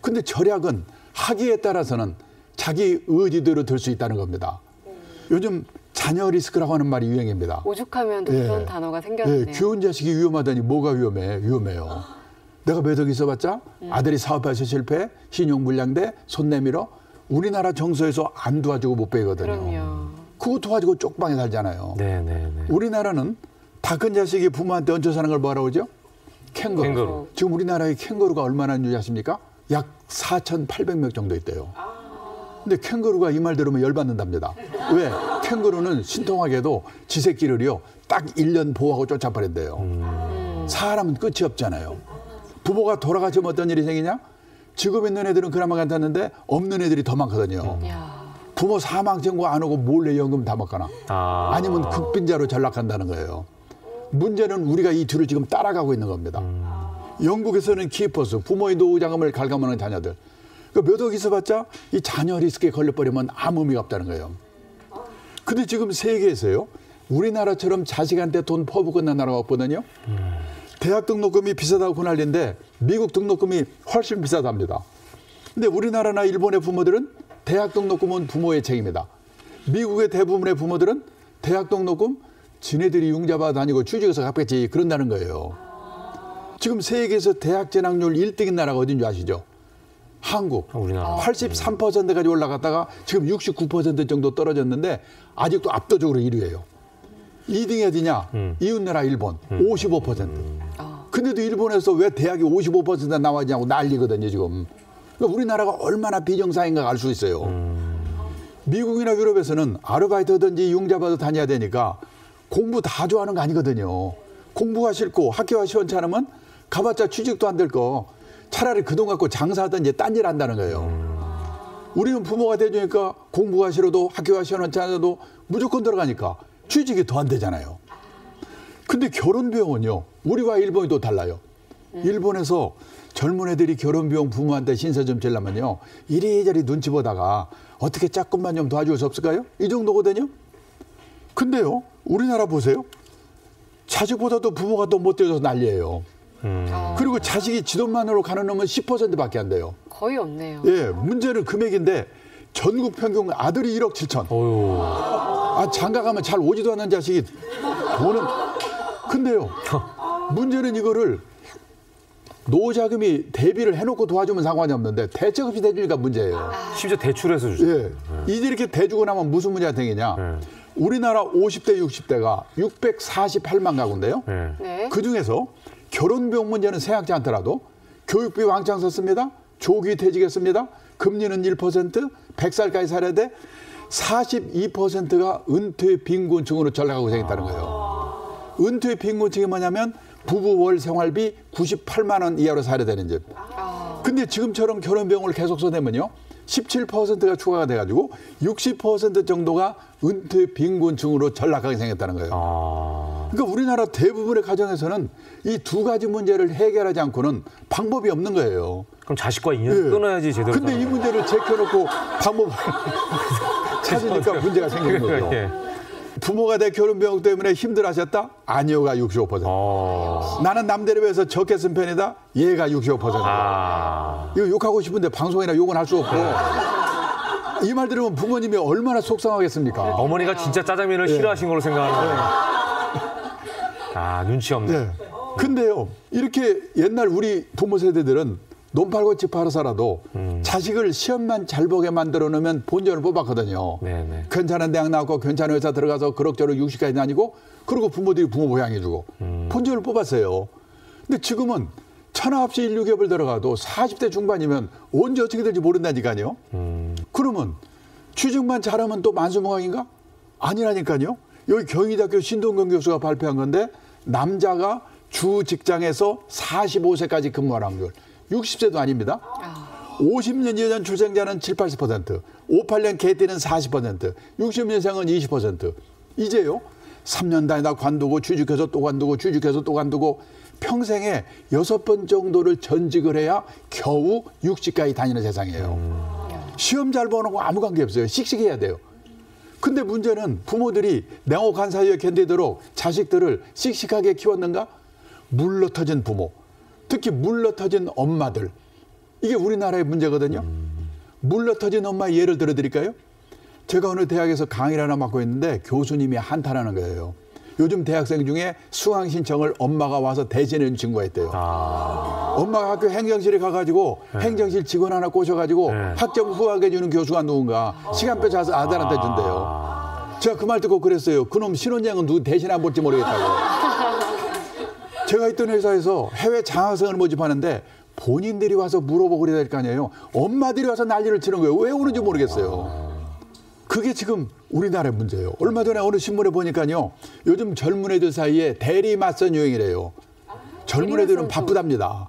근데 절약은 학위에 따라서는 자기 의지대로 들 수 있다는 겁니다. 네. 요즘 자녀 리스크라고 하는 말이 유행입니다. 오죽하면 예. 그런 단어가 생겼네요. 예. 귀여운 자식이 위험하다니 뭐가 위험해? 위험해요. 내가 매덕 있어봤자 음. 아들이 사업에서 실패, 신용불량돼, 손 내밀어 우리나라 정서에서 안 도와주고 못 배거든요. 그럼요. 그거 도와주고 쪽방에 살잖아요. 네네네. 우리나라는 다 큰 자식이 부모한테 얹혀 사는 걸 뭐라고 하죠? 캥거루. 캥거루. 지금 우리나라에 캥거루가 얼마나 있는지 아십니까? 약 사천팔백 명 정도 있대요. 근데 캥거루가 이 말 들으면 열받는답니다. 왜? 캥거루는 신통하게도 지 새끼를요 딱 일 년 보호하고 쫓아버린대요. 음. 사람은 끝이 없잖아요. 부모가 돌아가시면 어떤 일이 생기냐? 직업 있는 애들은 그나마 괜찮는데 없는 애들이 더 많거든요. 부모 사망 청구 안 하고 몰래 연금 다 먹거나 아. 아니면 극빈자로 전락한다는 거예요. 문제는 우리가 이 뒤를 지금 따라가고 있는 겁니다. 음. 영국에서는 키퍼스, 부모의 노후자금을 갉아먹는 자녀들. 그러니까 몇 억 있어봤자 이 자녀 리스크에 걸려버리면 아무 의미가 없다는 거예요. 근데 지금 세계에서요. 우리나라처럼 자식한테 돈 퍼붓는 나라가 없거든요. 음. 대학 등록금이 비싸다고 난리인데 미국 등록금이 훨씬 비싸답니다. 근데 우리나라나 일본의 부모들은 대학 등록금은 부모의 책임이다. 미국의 대부분의 부모들은 대학 등록금 지네들이 융자받아 다니고 취직해서 갚겠지 그런다는 거예요. 지금 세계에서 대학 진학률 일 등인 나라가 어딘지 아시죠? 한국. 우리나라. 팔십삼 퍼센트까지 올라갔다가 지금 육십구 퍼센트 정도 떨어졌는데 아직도 압도적으로 일 위예요. 이 등이 어디냐? 음. 이웃나라 일본. 음. 오십오 퍼센트. 음. 근데도 일본에서 왜 대학이 오십오 퍼센트나 나와있냐고 난리거든요, 지금. 그러니까 우리나라가 얼마나 비정상인가 알 수 있어요. 음. 미국이나 유럽에서는 아르바이트든지 융자받아 다녀야 되니까 공부 다 좋아하는 거 아니거든요. 공부가 싫고 학교가 시원찮으면 가봤자 취직도 안 될 거. 차라리 그 돈 갖고 장사하든지 딴 일 한다는 거예요. 음. 우리는 부모가 돼주니까 공부가 싫어도 학교가 시원하지 않아도 무조건 들어가니까. 취직이 더 안 되잖아요. 근데 결혼 비용은요. 우리와 일본이 또 달라요. 음. 일본에서 젊은 애들이 결혼 비용 부모한테 신세 좀 지려면요. 이리저리 눈치 보다가 어떻게 조금만 좀 도와줄 수 없을까요? 이 정도거든요. 근데요. 우리나라 보세요. 자식보다도 부모가 더 못 되어서 난리예요. 음. 그리고 자식이 지돈만으로 가는 놈은 십 퍼센트밖에 안 돼요. 거의 없네요. 예, 문제는 금액인데 전국 평균 아들이 일억 칠천. 어휴. 아, 장가 가면 잘 오지도 않는 자식이 돈은 근데요, 문제는 이거를 노후자금이 대비를 해놓고 도와주면 상관이 없는데 대책 없이 대주니까 문제예요. 심지어 대출해서 주죠. 예. 네. 이제 이렇게 대주고 나면 무슨 문제가 생기냐. 네. 우리나라 오십 대, 육십 대가 육백사십팔만 가구인데요. 네. 그중에서 결혼비용 문제는 생각지 않더라도 교육비 왕창 썼습니다. 조기 퇴직했습니다. 금리는 일 퍼센트, 백 살까지 살아야 돼. 사십이 퍼센트가 은퇴 빈곤층으로 전락하고 생겼다는 거예요. 아... 은퇴 빈곤층이 뭐냐면 부부 월 생활비 구십팔만 원 이하로 살아야 되는 집. 아... 근데 지금처럼 결혼비용을 계속 써내면요. 십칠 퍼센트가 추가가 돼가지고 육십 퍼센트 정도가 은퇴 빈곤층으로 전락하게 생겼다는 거예요. 아... 그러니까 우리나라 대부분의 가정에서는 이 두 가지 문제를 해결하지 않고는 방법이 없는 거예요. 그럼 자식과 인연을 네. 끊어야지 제대로. 근데 이 거예요. 문제를 제껴놓고 방법을 찾으니까 문제가 생기는 거죠. 네. 부모가 내 결혼비용 때문에 힘들어하셨다? 아니요가 육십오 퍼센트. 아... 나는 남들에 비해서 적게 쓴 편이다? 얘가 육십오 퍼센트. 아... 이거 욕하고 싶은데 방송이나 욕은 할 수 없고. 아... 이 말 들으면 부모님이 얼마나 속상하겠습니까? 아, 어머니가 진짜 짜장면을 네. 싫어하신 걸로 생각하는데. 네. 아, 눈치 없네. 네. 근데요, 이렇게 옛날 우리 부모 세대들은 논 팔고 집 팔아서 라도 음. 자식을 시험만 잘 보게 만들어 놓으면 본전을 뽑았거든요. 네네. 괜찮은 대학 나왔고 괜찮은 회사 들어가서 그럭저럭 육십까지 다니고 그리고 부모들이 부모 보양해주고 음. 본전을 뽑았어요. 근데 지금은 천하 없이 일육개월 들어가도 사십 대 중반이면 언제 어떻게 될지 모른다니까요. 음. 그러면 취직만 잘하면 또 만수무강인가? 아니라니까요. 여기 경희대학교 신동경 교수가 발표한 건데 남자가 주 직장에서 사십오 세까지 근무하는 확률. 육십 세도 아닙니다. 오십 년 이전 출생자는 칠십, 팔십 퍼센트, 오십팔 년 개띠는 사십 퍼센트, 육십 년생은 이십 퍼센트. 이제요, 삼 년 다니다 관두고 취직해서 또 관두고 취직해서 또 관두고 평생에 여섯 번 정도를 전직을 해야 겨우 육십까지 다니는 세상이에요. 시험 잘 보는 거 아무 관계 없어요. 씩씩해야 돼요. 근데 문제는 부모들이 냉혹한 사유에 견디도록 자식들을 씩씩하게 키웠는가? 물러 터진 부모. 특히 물러터진 엄마들. 이게 우리나라의 문제거든요. 음. 물러터진 엄마의 예를 들어드릴까요? 제가 어느 대학에서 강의를 하나 맡고 있는데 교수님이 한탄하는 거예요. 요즘 대학생 중에 수강 신청을 엄마가 와서 대신해 준 친구가 있대요. 아. 엄마가 학교 행정실에 가가지고 네. 행정실 직원 하나 꼬셔가지고 네. 학점 후하게 주는 교수가 누군가 아. 시간표 짜서 아들한테 준대요. 아. 제가 그 말 듣고 그랬어요. 그놈 신혼여행은 누구 대신 안 볼지 모르겠다고. 제가 있던 회사에서 해외 장학생을 모집하는데 본인들이 와서 물어보고 그래야 될 거 아니에요. 엄마들이 와서 난리를 치는 거예요. 왜 오는지 모르겠어요. 그게 지금 우리나라의 문제예요. 얼마 전에 어느 신문에 보니까요. 요즘 젊은 애들 사이에 대리 맞선 유행이래요. 젊은 애들은 바쁘답니다.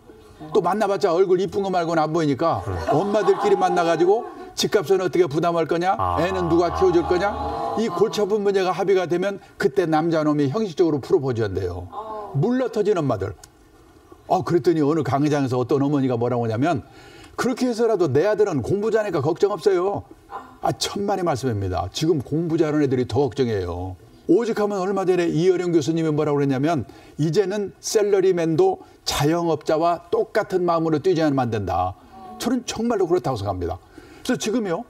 또 만나봤자 얼굴 이쁜 거 말고는 안 보이니까 엄마들끼리 만나가지고 집값은 어떻게 부담할 거냐, 애는 누가 키워줄 거냐. 이 골치 아픈 문제가 합의가 되면 그때 남자놈이 형식적으로 프로포즈한대요. 물러터진 엄마들. 아, 그랬더니 어느 강의장에서 어떤 어머니가 뭐라고 하냐면 그렇게 해서라도 내 아들은 공부 잘하니까 걱정 없어요. 아, 천만의 말씀입니다. 지금 공부 잘하는 애들이 더 걱정해요. 오직 하면 얼마 전에 이어령 교수님이 뭐라고 그랬냐면 이제는 셀러리맨도 자영업자와 똑같은 마음으로 뛰지 않으면 안 된다. 저는 정말로 그렇다고 생각합니다. 그래서 지금요.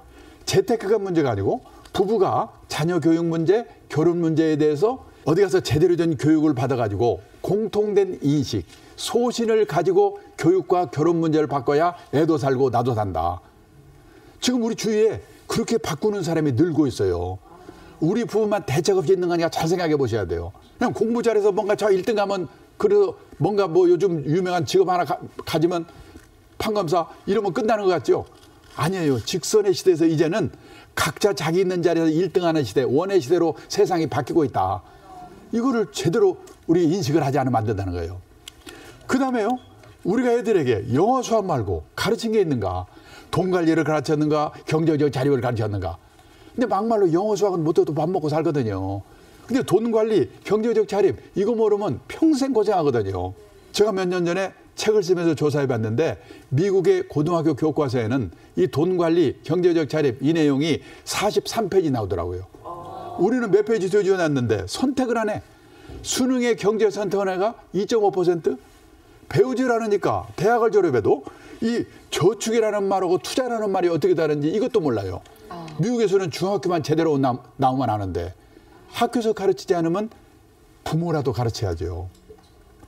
재테크가 문제가 아니고 부부가 자녀 교육 문제, 결혼 문제에 대해서 어디 가서 제대로 된 교육을 받아가지고 공통된 인식, 소신을 가지고 교육과 결혼 문제를 바꿔야 애도 살고 나도 산다. 지금 우리 주위에 그렇게 바꾸는 사람이 늘고 있어요. 우리 부부만 대책 없이 있는 거 아니야? 잘 생각해 보셔야 돼요. 그냥 공부 잘해서 뭔가 저 일 등 가면 그래서 뭔가 뭐 요즘 유명한 직업 하나 가, 가지면 판검사 이러면 끝나는 것 같죠? 아니에요. 직선의 시대에서 이제는 각자 자기 있는 자리에서 일 등 하는 시대, 원의 시대로 세상이 바뀌고 있다. 이거를 제대로 우리 인식을 하지 않으면 안 된다는 거예요. 그다음에요. 우리가 애들에게 영어 수학 말고 가르친 게 있는가. 돈 관리를 가르쳤는가. 경제적 자립을 가르쳤는가. 근데 막말로 영어 수학은 못해도 밥 먹고 살거든요. 근데 돈 관리, 경제적 자립 이거 모르면 평생 고생하거든요. 제가 몇 년 전에 책을 쓰면서 조사해봤는데 미국의 고등학교 교과서에는 이 돈 관리, 경제적 자립 이 내용이 사십삼 페이지 나오더라고요. 우리는 몇 페이지 띄워놨는데 선택을 하네. 수능의 경제 선택한 애가 이 점 오 퍼센트? 배우질 않으니까 대학을 졸업해도 이 저축이라는 말하고 투자라는 말이 어떻게 다른지 이것도 몰라요. 아. 미국에서는 중학교만 제대로 나, 나오면 아는데 학교에서 가르치지 않으면 부모라도 가르쳐야죠.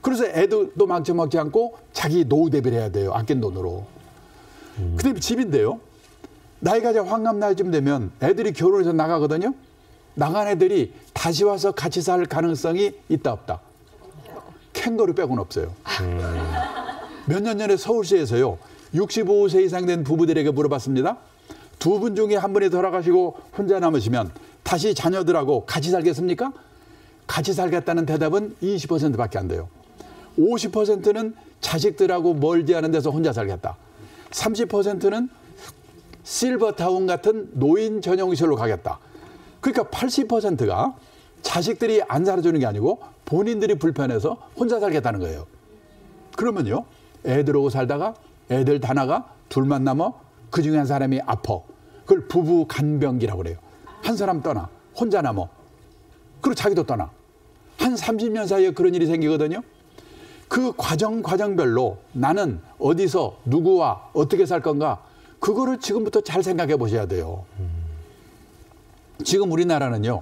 그래서 애들도 망쳐먹지 않고 자기 노후 대비를 해야 돼요. 아낀 돈으로. 음. 그다음에 집인데요. 나이가 이제 환갑 나이쯤 되면 애들이 결혼해서 나가거든요. 나간 애들이 다시 와서 같이 살 가능성이 있다 없다. 캥거루 빼고는 없어요. 음. 몇 년 전에 서울시에서요. 육십오 세 이상 된 부부들에게 물어봤습니다. 두 분 중에 한 분이 돌아가시고 혼자 남으시면 다시 자녀들하고 같이 살겠습니까? 같이 살겠다는 대답은 이십 퍼센트밖에 안 돼요. 오십 퍼센트는 자식들하고 멀지 않은 데서 혼자 살겠다. 삼십 퍼센트는 실버타운 같은 노인 전용시설로 가겠다. 그러니까 팔십 퍼센트가 자식들이 안 살아주는 게 아니고 본인들이 불편해서 혼자 살겠다는 거예요. 그러면요. 애들하고 살다가 애들 다 나가 둘만 남아 그중에 한 사람이 아파. 그걸 부부 간병기라고 그래요. 한 사람 떠나 혼자 남아. 그리고 자기도 떠나. 한 삼십 년 사이에 그런 일이 생기거든요. 그 과정 과정별로 나는 어디서 누구와 어떻게 살 건가 그거를 지금부터 잘 생각해 보셔야 돼요. 지금 우리나라는요.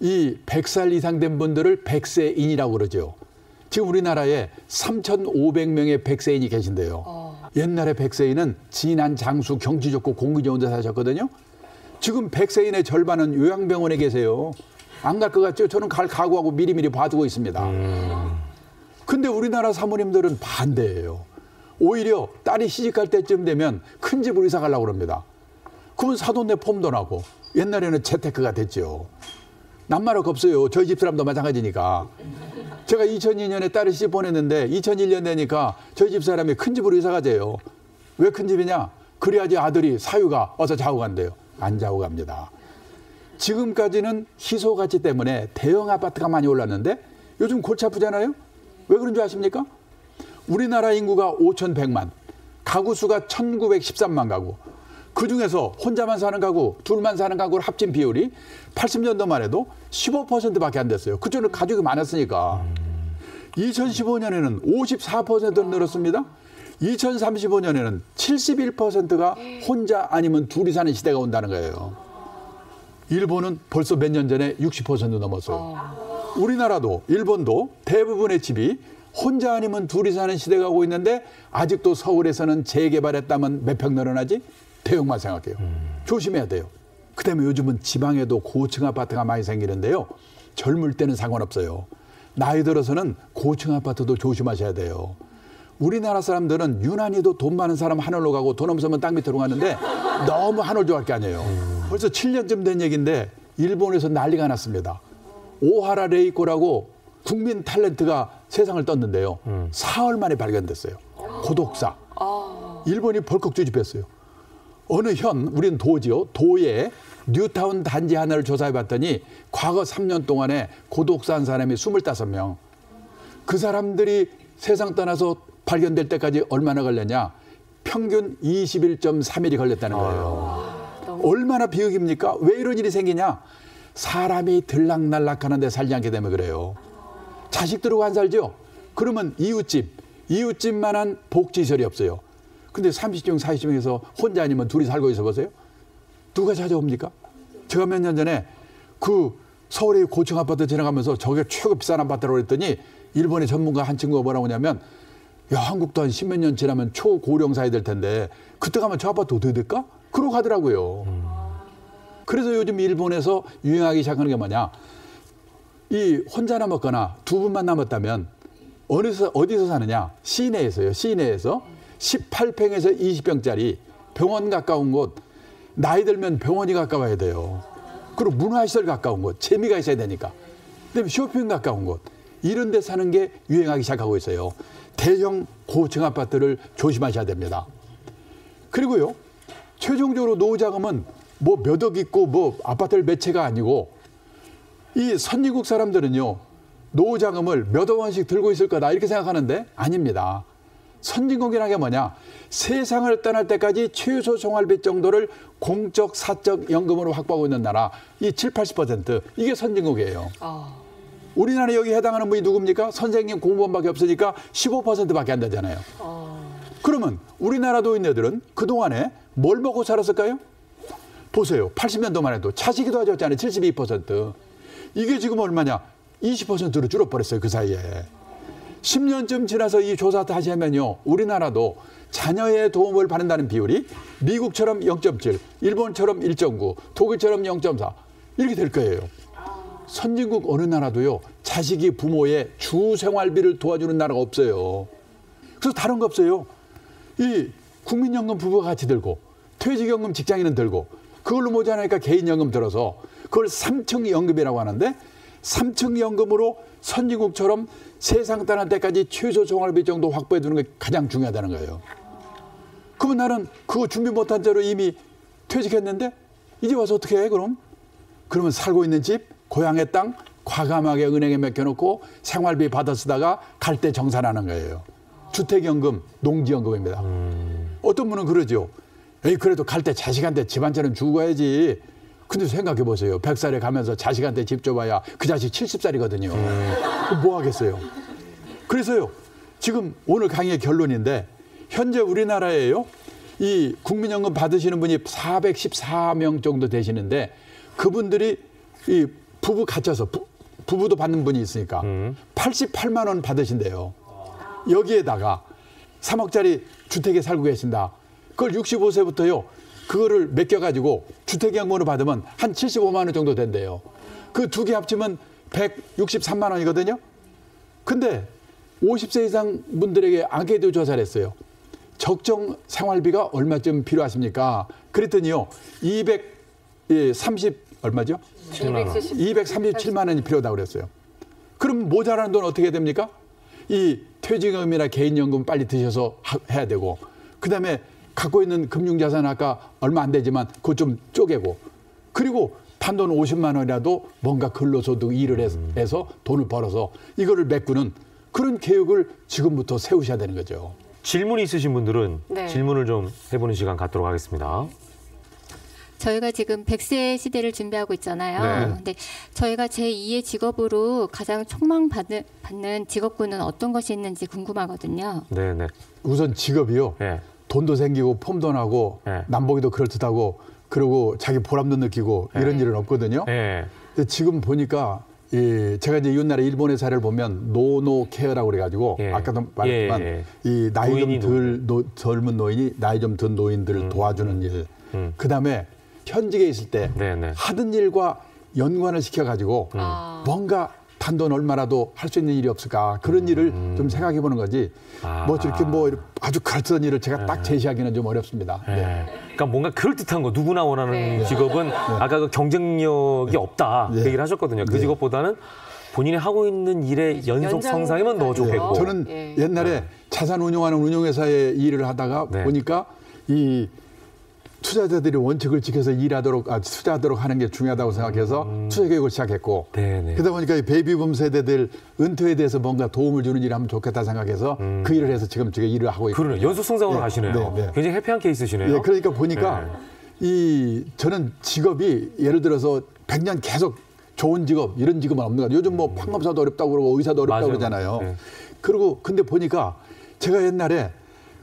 이 백 살 이상 된 분들을 백 세인이라고 그러죠. 지금 우리나라에 삼천오백 명의 백 세인이 계신데요. 어. 옛날에 백 세인은 진안, 장수, 경치 좋고 공기 좋은 데 사셨거든요. 지금 백 세인의 절반은 요양병원에 계세요. 안 갈 것 같죠? 저는 갈 각오하고 미리미리 봐두고 있습니다. 음. 근데 우리나라 사모님들은 반대예요. 오히려 딸이 시집갈 때쯤 되면 큰 집으로 이사 가려고 그럽니다. 그건 사돈내 폼도 나고 옛날에는 재테크가 됐죠. 남말할 거 없어요. 저희 집 사람도 마찬가지니까. 제가 이천이 년에 딸을 시집 보냈는데 이천일 년 되니까 저희 집 사람이 큰 집으로 이사 가재요. 왜 큰 집이냐? 그래야지 아들이 사유가 어서 자고 간대요. 안 자고 갑니다. 지금까지는 희소 가치 때문에 대형 아파트가 많이 올랐는데 요즘 골치 아프잖아요. 왜 그런 줄 아십니까? 우리나라 인구가 오천백만, 가구 수가 천구백십삼만 가구. 그중에서 혼자만 사는 가구, 둘만 사는 가구를 합친 비율이 팔십 년도만 해도 십오 퍼센트밖에 안 됐어요. 그쪽은 가족이 많았으니까. 이천십오 년에는 오십사 퍼센트 늘었습니다. 이천삼십오 년에는 칠십일 퍼센트가 혼자 아니면 둘이 사는 시대가 온다는 거예요. 일본은 벌써 몇 년 전에 육십 퍼센트 넘었어요. 우리나라도 일본도 대부분의 집이 혼자 아니면 둘이 사는 시대가 오고 있는데 아직도 서울에서는 재개발했다면 몇 평 늘어나지? 대형만 생각해요. 음. 조심해야 돼요. 그다음에 요즘은 지방에도 고층 아파트가 많이 생기는데요. 젊을 때는 상관없어요. 나이 들어서는 고층 아파트도 조심하셔야 돼요. 우리나라 사람들은 유난히도 돈 많은 사람 하늘로 가고 돈 없으면 땅 밑으로 가는데 너무 하늘 좋아할 게 아니에요. 음. 벌써 칠 년쯤 된 얘기인데 일본에서 난리가 났습니다. 오하라 레이코라고 국민 탤런트가 세상을 떴는데요. 음. 사흘 만에 발견됐어요. 고독사. 아. 일본이 벌컥 뒤집혔어요. 어느 현, 우린 도지요. 도에 뉴타운 단지 하나를 조사해봤더니 과거 삼 년 동안에 고독사한 사람이 이십오 명. 그 사람들이 세상 떠나서 발견될 때까지 얼마나 걸렸냐. 평균 이십일 점 삼 일이 걸렸다는 거예요. 아, 너무... 얼마나 비극입니까? 왜 이런 일이 생기냐. 사람이 들락날락하는 데 살지 않게 되면 그래요. 자식들하고 안 살죠. 그러면 이웃집, 이웃집만한 복지시설이 없어요. 근데 삼십 명, 사십 명에서 혼자 아니면 둘이 살고 있어 보세요. 누가 찾아옵니까? 제가 몇 년 전에 그 서울의 고층 아파트 지나가면서 저게 최고 비싼 아파트라고 그랬더니 일본의 전문가 한 친구가 뭐라고 하냐면 야, 한국도 한 십몇 년 지나면 초고령 사회 될 텐데 그때 가면 저 아파트 어떻게 될까? 그러고 가더라고요. 음. 그래서 요즘 일본에서 유행하기 시작하는 게 뭐냐. 이 혼자 남았거나 두 분만 남았다면 어디서, 어디서 사느냐. 시내에서요. 시내에서. 십팔 평에서 이십 평짜리 병원 가까운 곳, 나이 들면 병원이 가까워야 돼요. 그리고 문화시설 가까운 곳, 재미가 있어야 되니까. 그다음에 쇼핑 가까운 곳, 이런 데 사는 게 유행하기 시작하고 있어요. 대형 고층 아파트를 조심하셔야 됩니다. 그리고요, 최종적으로 노후자금은 뭐 몇 억 있고 뭐 아파트를 몇 채가 아니고 이 선진국 사람들은요, 노후자금을 몇 억 원씩 들고 있을 거다 이렇게 생각하는데 아닙니다. 선진국이라는 게 뭐냐. 세상을 떠날 때까지 최소 생활비 정도를 공적, 사적 연금으로 확보하고 있는 나라. 이 칠십, 팔십 퍼센트. 이게 선진국이에요. 어. 우리나라에 여기 해당하는 분이 누굽니까? 선생님 공무원밖에 없으니까 십오 퍼센트밖에 안 되잖아요. 어. 그러면 우리나라 노인네들은 그동안에 뭘 먹고 살았을까요? 보세요. 팔십 년도만 해도 차시기도 하셨잖아요. 칠십이 퍼센트. 이게 지금 얼마냐? 이십 퍼센트로 줄어버렸어요. 그 사이에. 십 년쯤 지나서 이 조사 다시 하면요. 우리나라도 자녀의 도움을 받는다는 비율이 미국처럼 영 점 칠, 일본처럼 일 점 구, 독일처럼 영 점 사 이렇게 될 거예요. 선진국 어느 나라도요. 자식이 부모의 주 생활비를 도와주는 나라가 없어요. 그래서 다른 거 없어요. 이 국민연금 부부가 같이 들고 퇴직연금 직장인은 들고 그걸로 모자라니까 개인연금 들어서 그걸 삼 층 연금이라고 하는데 삼 층 연금으로 선진국처럼 세상 떠날 때까지 최소 생활비 정도 확보해 두는 게 가장 중요하다는 거예요. 그러면 나는 그거 준비 못한 채로 이미 퇴직했는데 이제 와서 어떻게 해 그럼? 그러면 살고 있는 집, 고향의 땅 과감하게 은행에 맡겨놓고 생활비 받아 쓰다가 갈 때 정산하는 거예요. 주택연금, 농지연금입니다. 음. 어떤 분은 그러죠. 에이 그래도 갈 때 자식한테 집 한 채는 주고 가야지. 근데 생각해 보세요. 백 살에 가면서 자식한테 집 줘봐야 그 자식 칠십 살이거든요. 음. 뭐 하겠어요. 그래서요. 지금 오늘 강의의 결론인데 현재 우리나라에요. 이 국민연금 받으시는 분이 사백십사 명 정도 되시는데 그분들이 이 부부 갇혀서 부, 부부도 받는 분이 있으니까 음. 팔십팔만 원 받으신대요. 여기에다가 삼억짜리 주택에 살고 계신다. 그걸 육십오 세부터요. 그거를 맡겨가지고 주택연금으로 받으면 한 칠십오만 원 정도 된대요. 그 두 개 합치면 백육십삼만 원이거든요. 근데 오십 세 이상 분들에게 안개도 조사를 했어요. 적정 생활비가 얼마쯤 필요하십니까? 그랬더니요. 이백삼십 얼마죠? 이백삼십칠만 원이 필요하다고 그랬어요. 그럼 모자라는 돈 어떻게 됩니까? 이 퇴직금이나 개인연금 빨리 드셔서 하, 해야 되고 그다음에 갖고 있는 금융자산 아까 얼마 안 되지만 그것 좀 쪼개고 그리고 단돈 오십만 원이라도 뭔가 근로소득 일을 해서, 음. 해서 돈을 벌어서 이거를 메꾸는 그런 계획을 지금부터 세우셔야 되는 거죠. 질문이 있으신 분들은 네. 질문을 좀 해보는 시간 갖도록 하겠습니다. 저희가 지금 백 세 시대를 준비하고 있잖아요. 네. 근데 저희가 제이의 직업으로 가장 촉망받는 받는 직업군은 어떤 것이 있는지 궁금하거든요. 네, 네. 우선 직업이요. 네. 돈도 생기고 폼도 나고 네. 남보기도 그럴듯하고 그리고 자기 보람도 느끼고 네. 이런 일은 없거든요. 네. 근데 지금 보니까 이 제가 이제 이웃나라 일본의 사례를 보면 노노케어라고 그래가지고 예. 아까도 말했지만 예. 이 나이 좀 덜 젊은 노인이 나이 좀 든 노인들을 음. 도와주는 일. 음. 그다음에 현직에 있을 때 네, 네. 하던 일과 연관을 시켜가지고 음. 뭔가 단돈 얼마라도 할 수 있는 일이 없을까 그런 음. 일을 좀 생각해 보는 거지 아. 뭐 이렇게 뭐 아주 그럴듯한 일을 제가 네. 딱 제시하기는 좀 어렵습니다. 네. 네. 그러니까 뭔가 그럴듯한 거 누구나 원하는 네. 직업은 네. 아까 그 경쟁력이 네. 없다 네. 얘기를 하셨거든요. 그 네. 직업보다는 본인이 하고 있는 일의 연속 성상에만 넣어 주겠고 저는 네. 옛날에 네. 자산 운용하는 운용회사에 일을 하다가 네. 보니까 이 투자자들이 원칙을 지켜서 일하도록, 아, 투자하도록 하는 게 중요하다고 생각해서 음. 투자교육을 시작했고, 네네. 그러다 보니까 이 베이비붐 세대들 은퇴에 대해서 뭔가 도움을 주는 일을 하면 좋겠다 생각해서 음. 그 일을 해서 지금 제가 일을 하고 있고. 연속성장으로 네. 하시네요. 네, 네. 굉장히 해피한 케이스시네요. 네, 그러니까 보니까 네. 이 저는 직업이 예를 들어서 백 년 계속 좋은 직업, 이런 직업은 없는 것 같아요. 요즘 뭐 판검사도 어렵다고 그러고 의사도 어렵다고 맞아요. 그러잖아요. 네. 그리고 근데 보니까 제가 옛날에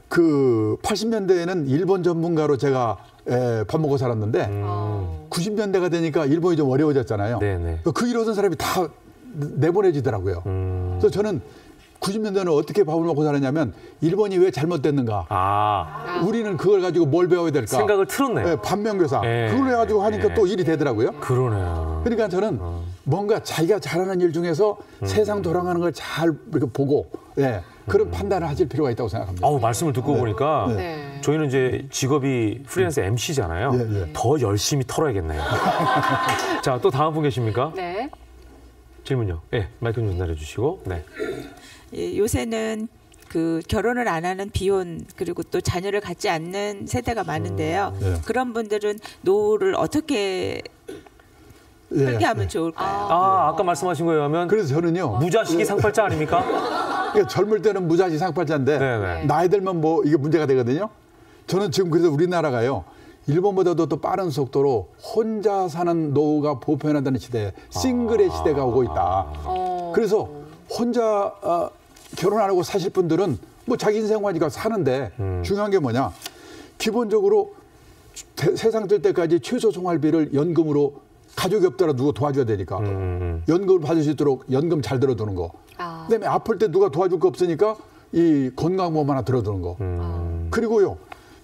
그 팔십 년대에는 일본 전문가로 제가 예, 밥 먹고 살았는데 음. 구십 년대가 되니까 일본이 좀 어려워졌잖아요. 네네. 그 일어선 사람이 다 내보내지더라고요. 음. 그래서 저는 구십 년대는 어떻게 밥을 먹고 살았냐면 일본이 왜 잘못됐는가. 아. 우리는 그걸 가지고 뭘 배워야 될까. 생각을 틀었네요. 예, 반면교사. 예. 그걸 해가지고 하니까 예. 또 일이 되더라고요. 그러네요. 그러니까 저는 어. 뭔가 자기가 잘하는 일 중에서 음. 세상 돌아가는 걸 잘 이렇게 보고 예. 그런 음. 판단을 하실 필요가 있다고 생각합니다. 아우 말씀을 듣고 네. 보니까 네. 저희는 이제 직업이 프리랜서 엠씨잖아요. 네, 네. 더 열심히 털어야겠네요. 자, 또 다음 분 계십니까? 네. 질문요. 예, 네, 마이크 좀 전달해 주시고. 네. 예, 요새는 그 결혼을 안 하는 비혼 그리고 또 자녀를 갖지 않는 세대가 많은데요. 음, 네. 그런 분들은 노후를 어떻게 예, 그렇게 하면 예. 좋을까요? 아, 아까 말씀하신 거에 의하면 그래서 저는요. 무자식이 상팔자 아닙니까? 그러니까 젊을 때는 무자식 상팔자인데 네네. 나이 들면 뭐 이게 문제가 되거든요. 저는 지금 그래서 우리나라가요. 일본보다도 또 빠른 속도로 혼자 사는 노후가 보편화되는 시대에 싱글의 아. 시대가 오고 있다. 아. 그래서 혼자 어, 결혼 안 하고 사실 분들은 뭐 자기 인생 관리가 사는데 음. 중요한 게 뭐냐. 기본적으로 대, 세상 뜰 때까지 최소 생활비를 연금으로 가족이 없더라도 누가 도와줘야 되니까 음. 연금을 받을 수 있도록 연금 잘 들어두는 거. 아. 그다음에 아플 때 누가 도와줄 거 없으니까 이 건강보험 하나 들어두는 거. 음. 그리고요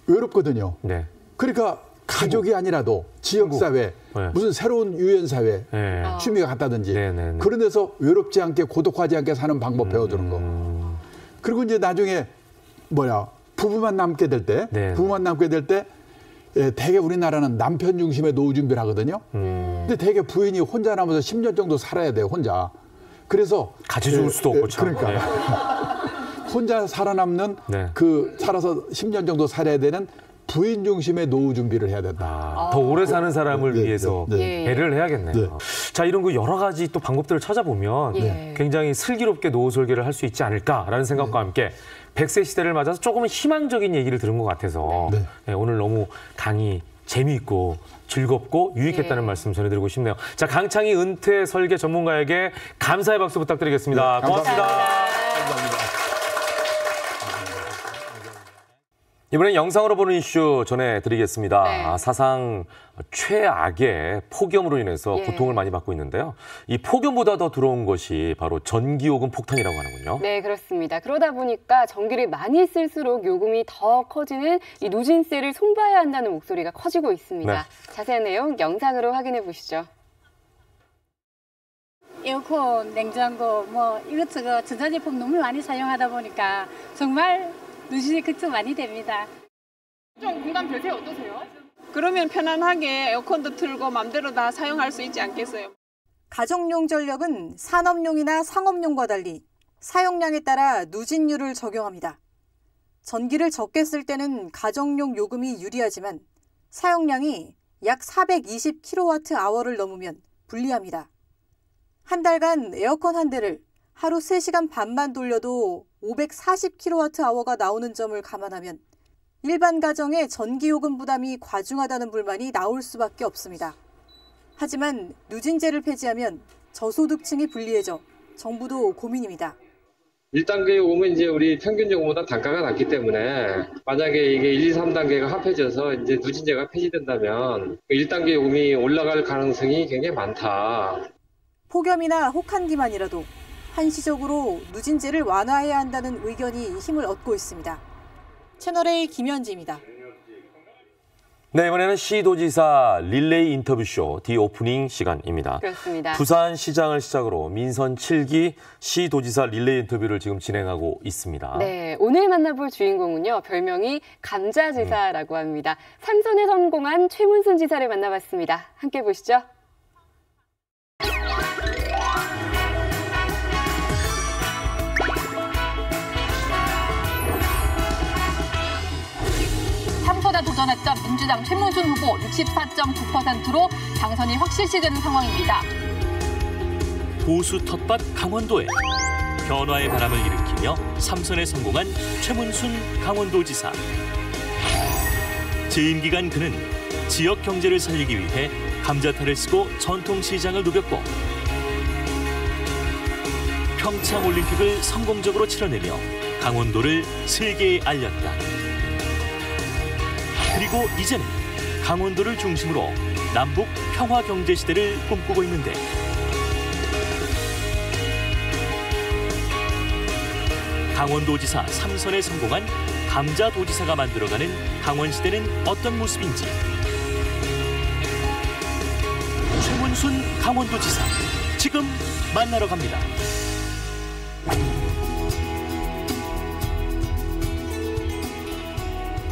외롭거든요. 네. 그러니까 가족이 아니라도 지역사회, 네. 무슨 새로운 유연사회, 네. 취미가 같다든지 네, 네, 네. 그런 데서 외롭지 않게 고독하지 않게 사는 방법 배워두는 거. 음. 그리고 이제 나중에 뭐야 부부만 남게 될 때, 네, 부부만 네. 남게 될 때 예, 대개 우리나라는 남편 중심의 노후 준비를 하거든요. 음. 근데 대개 부인이 혼자 남아서 십 년 정도 살아야 돼요, 혼자. 그래서 같이 죽을 수도 예, 없고 참. 그러니까 네. 혼자 살아남는 네. 그 살아서 십 년 정도 살아야 되는 부인 중심의 노후 준비를 해야 된다. 아, 더 오래 사는 사람을 네, 위해서 네, 네. 배려를 해야겠네요. 네. 자, 이런 그 여러 가지 또 방법들을 찾아보면 네. 굉장히 슬기롭게 노후 설계를 할 수 있지 않을까라는 생각과 네. 함께 백 세 시대를 맞아서 조금은 희망적인 얘기를 들은 것 같아서 네. 네, 오늘 너무 강의 재미있고 즐겁고 유익했다는 네. 말씀 전해드리고 싶네요. 자, 강창희 은퇴 설계 전문가에게 감사의 박수 부탁드리겠습니다. 네, 고맙습니다. 감사합니다. 감사합니다. 이번엔 영상으로 보는 이슈 전해드리겠습니다. 네. 사상 최악의 폭염으로 인해서 예. 고통을 많이 받고 있는데요. 이 폭염보다 더 두려운 것이 바로 전기요금 폭탄이라고 하는군요. 네, 그렇습니다. 그러다 보니까 전기를 많이 쓸수록 요금이 더 커지는 이 누진세를 손봐야 한다는 목소리가 커지고 있습니다. 네. 자세한 내용 영상으로 확인해 보시죠. 에어컨, 냉장고, 뭐 이것저것 전자제품 너무 많이 사용하다 보니까 정말 누진이 걱정 많이 됩니다. 좀 공감 되세요? 어떠세요? 그러면 편안하게 에어컨도 틀고 마음대로 다 사용할 수 있지 않겠어요? 가정용 전력은 산업용이나 상업용과 달리 사용량에 따라 누진율을 적용합니다. 전기를 적게 쓸 때는 가정용 요금이 유리하지만 사용량이 약 사백이십 킬로와트아워를 넘으면 불리합니다. 한 달간 에어컨 한 대를 하루 세 시간 반만 돌려도 오백사십 킬로와트아워가 나오는 점을 감안하면 일반 가정의 전기요금 부담이 과중하다는 불만이 나올 수밖에 없습니다. 하지만 누진제를 폐지하면 저소득층이 불리해져 정부도 고민입니다. 일 단계 요금은 이제 우리 평균 요금보다 단가가 낮기 때문에 만약에 이게 일, 이, 삼 단계가 합해져서 이제 누진제가 폐지된다면 일 단계 요금이 올라갈 가능성이 굉장히 많다. 폭염이나 혹한기만이라도 한시적으로 누진제를 완화해야 한다는 의견이 힘을 얻고 있습니다. 채널A 김현지입니다. 네, 이번에는 시도지사 릴레이 인터뷰쇼 디오프닝 시간입니다. 그렇습니다. 부산시장을 시작으로 민선 칠 기 시도지사 릴레이 인터뷰를 지금 진행하고 있습니다. 네, 오늘 만나볼 주인공은요. 별명이 감자지사라고 합니다. 삼 선에 성공한 최문순 지사를 만나봤습니다. 함께 보시죠. 도전했던 민주당 최문순 후보 육십사 점 구 퍼센트로 당선이 확실시되는 상황입니다. 보수 텃밭 강원도에 변화의 바람을 일으키며 삼 선에 성공한 최문순 강원도지사. 재임 기간 그는 지역 경제를 살리기 위해 감자타를 쓰고 전통시장을 누볐고 평창올림픽을 성공적으로 치러내며 강원도를 세계에 알렸다. 그리고 이제는 강원도를 중심으로 남북 평화 경제 시대를 꿈꾸고 있는데 강원도지사 삼 선에 성공한 감자도지사가 만들어가는 강원시대는 어떤 모습인지 최문순 강원도지사 지금 만나러 갑니다.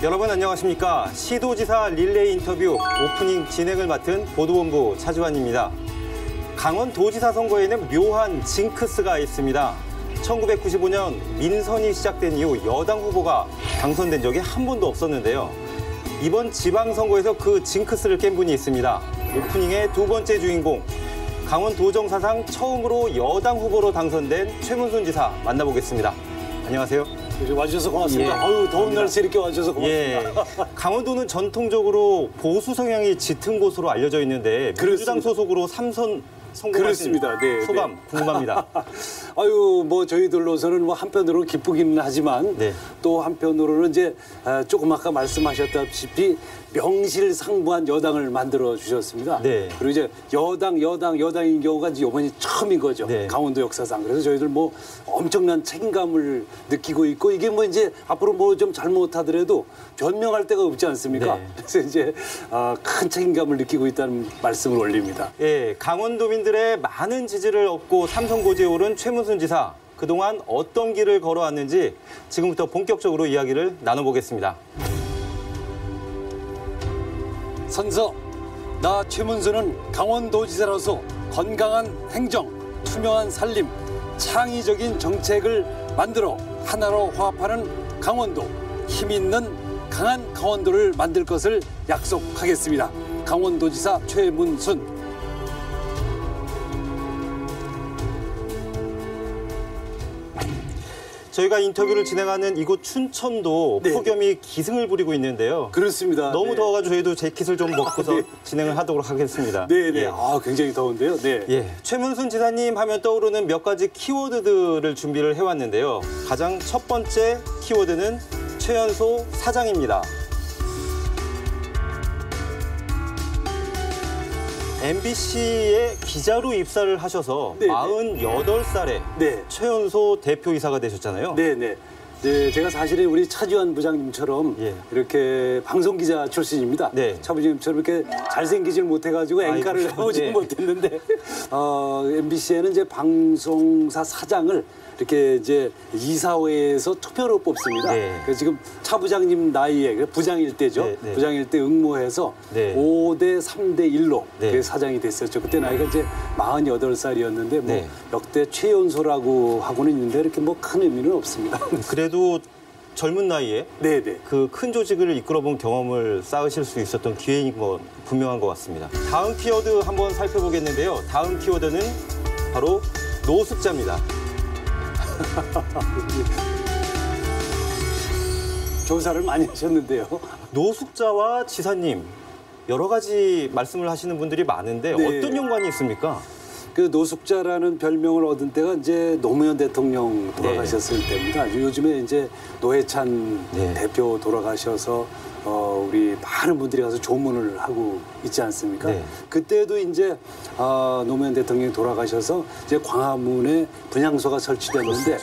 여러분 안녕하십니까. 시도지사 릴레이 인터뷰 오프닝 진행을 맡은 보도본부 차주환입니다. 강원도지사 선거에는 묘한 징크스가 있습니다. 천구백구십오 년 민선이 시작된 이후 여당 후보가 당선된 적이 한 번도 없었는데요. 이번 지방선거에서 그 징크스를 깬 분이 있습니다. 오프닝의 두 번째 주인공, 강원도정 사상 처음으로 여당 후보로 당선된 최문순 지사 만나보겠습니다. 안녕하세요. 와주셔서 고맙습니다. 예, 아유, 더운 날씨에 이렇게 와주셔서 고맙습니다. 예, 강원도는 전통적으로 보수 성향이 짙은 곳으로 알려져 있는데 민주당 소속으로 삼 선 성공하신 네, 소감 네. 궁금합니다. 아유, 뭐 저희들로서는 뭐 한편으로 기쁘기는 하지만 네. 또 한편으로는 이제 조금 아까 말씀하셨다시피 명실상부한 여당을 만들어 주셨습니다. 네. 그리고 이제 여당, 여당, 여당인 경우가 이제 이번이 처음인 거죠. 네. 강원도 역사상. 그래서 저희들 뭐 엄청난 책임감을 느끼고 있고 이게 뭐 이제 앞으로 뭐 좀 잘못하더라도 변명할 데가 없지 않습니까? 네. 그래서 이제 큰 책임감을 느끼고 있다는 말씀을 올립니다. 예, 강원도민들의 많은 지지를 얻고 삼성고지에 오른 최문순 지사. 그동안 어떤 길을 걸어왔는지 지금부터 본격적으로 이야기를 나눠보겠습니다. 선서, 나 최문순은 강원도지사로서 건강한 행정, 투명한 살림, 창의적인 정책을 만들어 하나로 화합하는 강원도, 힘 있는 강한 강원도를 만들 것을 약속하겠습니다. 강원도지사 최문순. 저희가 인터뷰를 진행하는 이곳 춘천도 네. 폭염이 기승을 부리고 있는데요. 그렇습니다. 너무 네. 더워가지고 저희도 재킷을 좀 먹고서 아, 네. 진행을 하도록 하겠습니다. 네네. 네. 아, 굉장히 더운데요. 네. 예. 최문순 지사님 하면 떠오르는 몇 가지 키워드들을 준비를 해왔는데요. 가장 첫 번째 키워드는 최연소 사장입니다. 엠비씨의 기자로 입사를 하셔서 네네. 마흔여덟 살에 네. 최연소 대표이사가 되셨잖아요. 네네. 네, 제가 사실은 우리 차지환 부장님처럼 예. 이렇게 방송 기자 출신입니다. 네. 차 부장님처럼 이렇게 잘생기질 못해가지고 앵커를 해오지 네. 못했는데 어, 엠비씨에는 이제 방송사 사장을 이렇게 이제 이사회에서 투표로 뽑습니다. 네. 그래서 지금 차 부장님 나이에 부장일 때죠. 네, 네. 부장일 때 응모해서 네. 오 대 삼 대 일로 네. 사장이 됐었죠. 그때 나이가 이제 마흔여덟 살이었는데 뭐 네. 역대 최연소라고 하고는 있는데 이렇게 뭐 큰 의미는 없습니다. 그래도 젊은 나이에 네네. 그 큰 조직을 이끌어본 경험을 쌓으실 수 있었던 기회인 건 분명한 것 같습니다. 다음 키워드 한번 살펴보겠는데요. 다음 키워드는 바로 노숙자입니다. 조사를 많이 하셨는데요. 노숙자와 지사님, 여러 가지 말씀을 하시는 분들이 많은데 네. 어떤 연관이 있습니까? 그 노숙자라는 별명을 얻은 때가 이제 노무현 대통령 돌아가셨을 네. 때입니다. 요즘에 이제 노회찬 네. 대표 돌아가셔서 어, 우리 많은 분들이 가서 조문을 하고 있지 않습니까? 네. 그때도 이제 어, 노무현 대통령이 돌아가셔서 이제 광화문에 분향소가 설치됐는데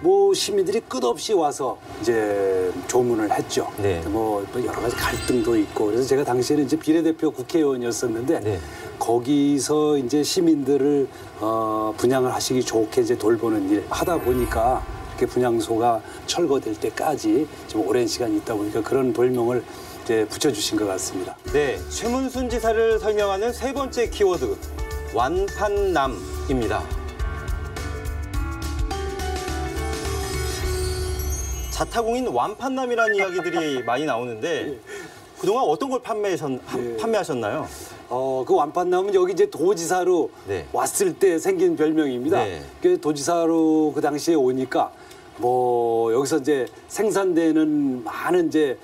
뭐 시민들이 끝없이 와서 이제 조문을 했죠. 네. 뭐 여러 가지 갈등도 있고 그래서 제가 당시에는 이제 비례대표 국회의원이었었는데. 네. 거기서 이제 시민들을 어, 분양을 하시기 좋게 이제 돌보는 일 하다 보니까 이렇게 분양소가 철거될 때까지 좀 오랜 시간이 있다 보니까 그런 별명을 이제 붙여주신 것 같습니다. 네, 최문순 지사를 설명하는 세 번째 키워드 완판남입니다. 자타공인 완판남이라는 이야기들이 많이 나오는데 그동안 어떤 걸 판매하셨, 네. 판매하셨나요? 어, 그 완판남은 여기 이제 도지사로 네. 왔을 때 생긴 별명입니다. 네. 그 도지사로 그 당시에 오니까 뭐 여기서 이제 생산되는 많은 이제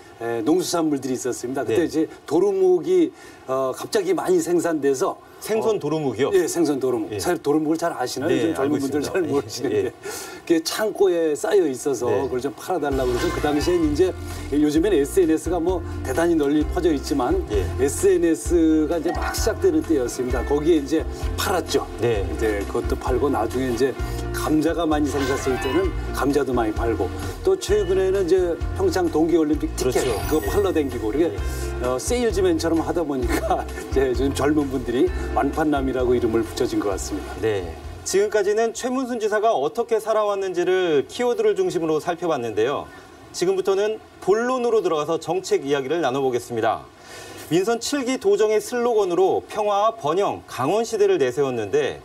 농수산물들이 있었습니다. 그때 네. 이제 도루묵이 어, 갑자기 많이 생산돼서 생선 도루묵이요? 어, 예, 생선 도루묵. 예. 사실 도루묵을 잘 아시나요? 요즘 네, 젊은 분들 잘 모르시는데. 예, 예. 그게 창고에 쌓여 있어서 네. 그걸 좀 팔아달라고 그래서 그 당시엔 이제 요즘엔 에스엔에스가 뭐 대단히 널리 퍼져 있지만 예. 에스엔에스가 이제 막 시작되는 때였습니다. 거기에 이제 팔았죠. 네. 이제 그것도 팔고 나중에 이제 감자가 많이 생겼을 때는 감자도 많이 팔고 또 최근에는 이제 평창 동계올림픽 티켓 그렇죠. 그거 팔러 댕기고 이렇게 예. 어, 세일즈맨처럼 하다 보니까 이제 요즘 젊은 분들이 완판남이라고 이름을 붙여진 것 같습니다. 네, 지금까지는 최문순 지사가 어떻게 살아왔는지를 키워드를 중심으로 살펴봤는데요. 지금부터는 본론으로 들어가서 정책 이야기를 나눠보겠습니다. 민선 칠 기 도정의 슬로건으로 평화와 번영, 강원시대를 내세웠는데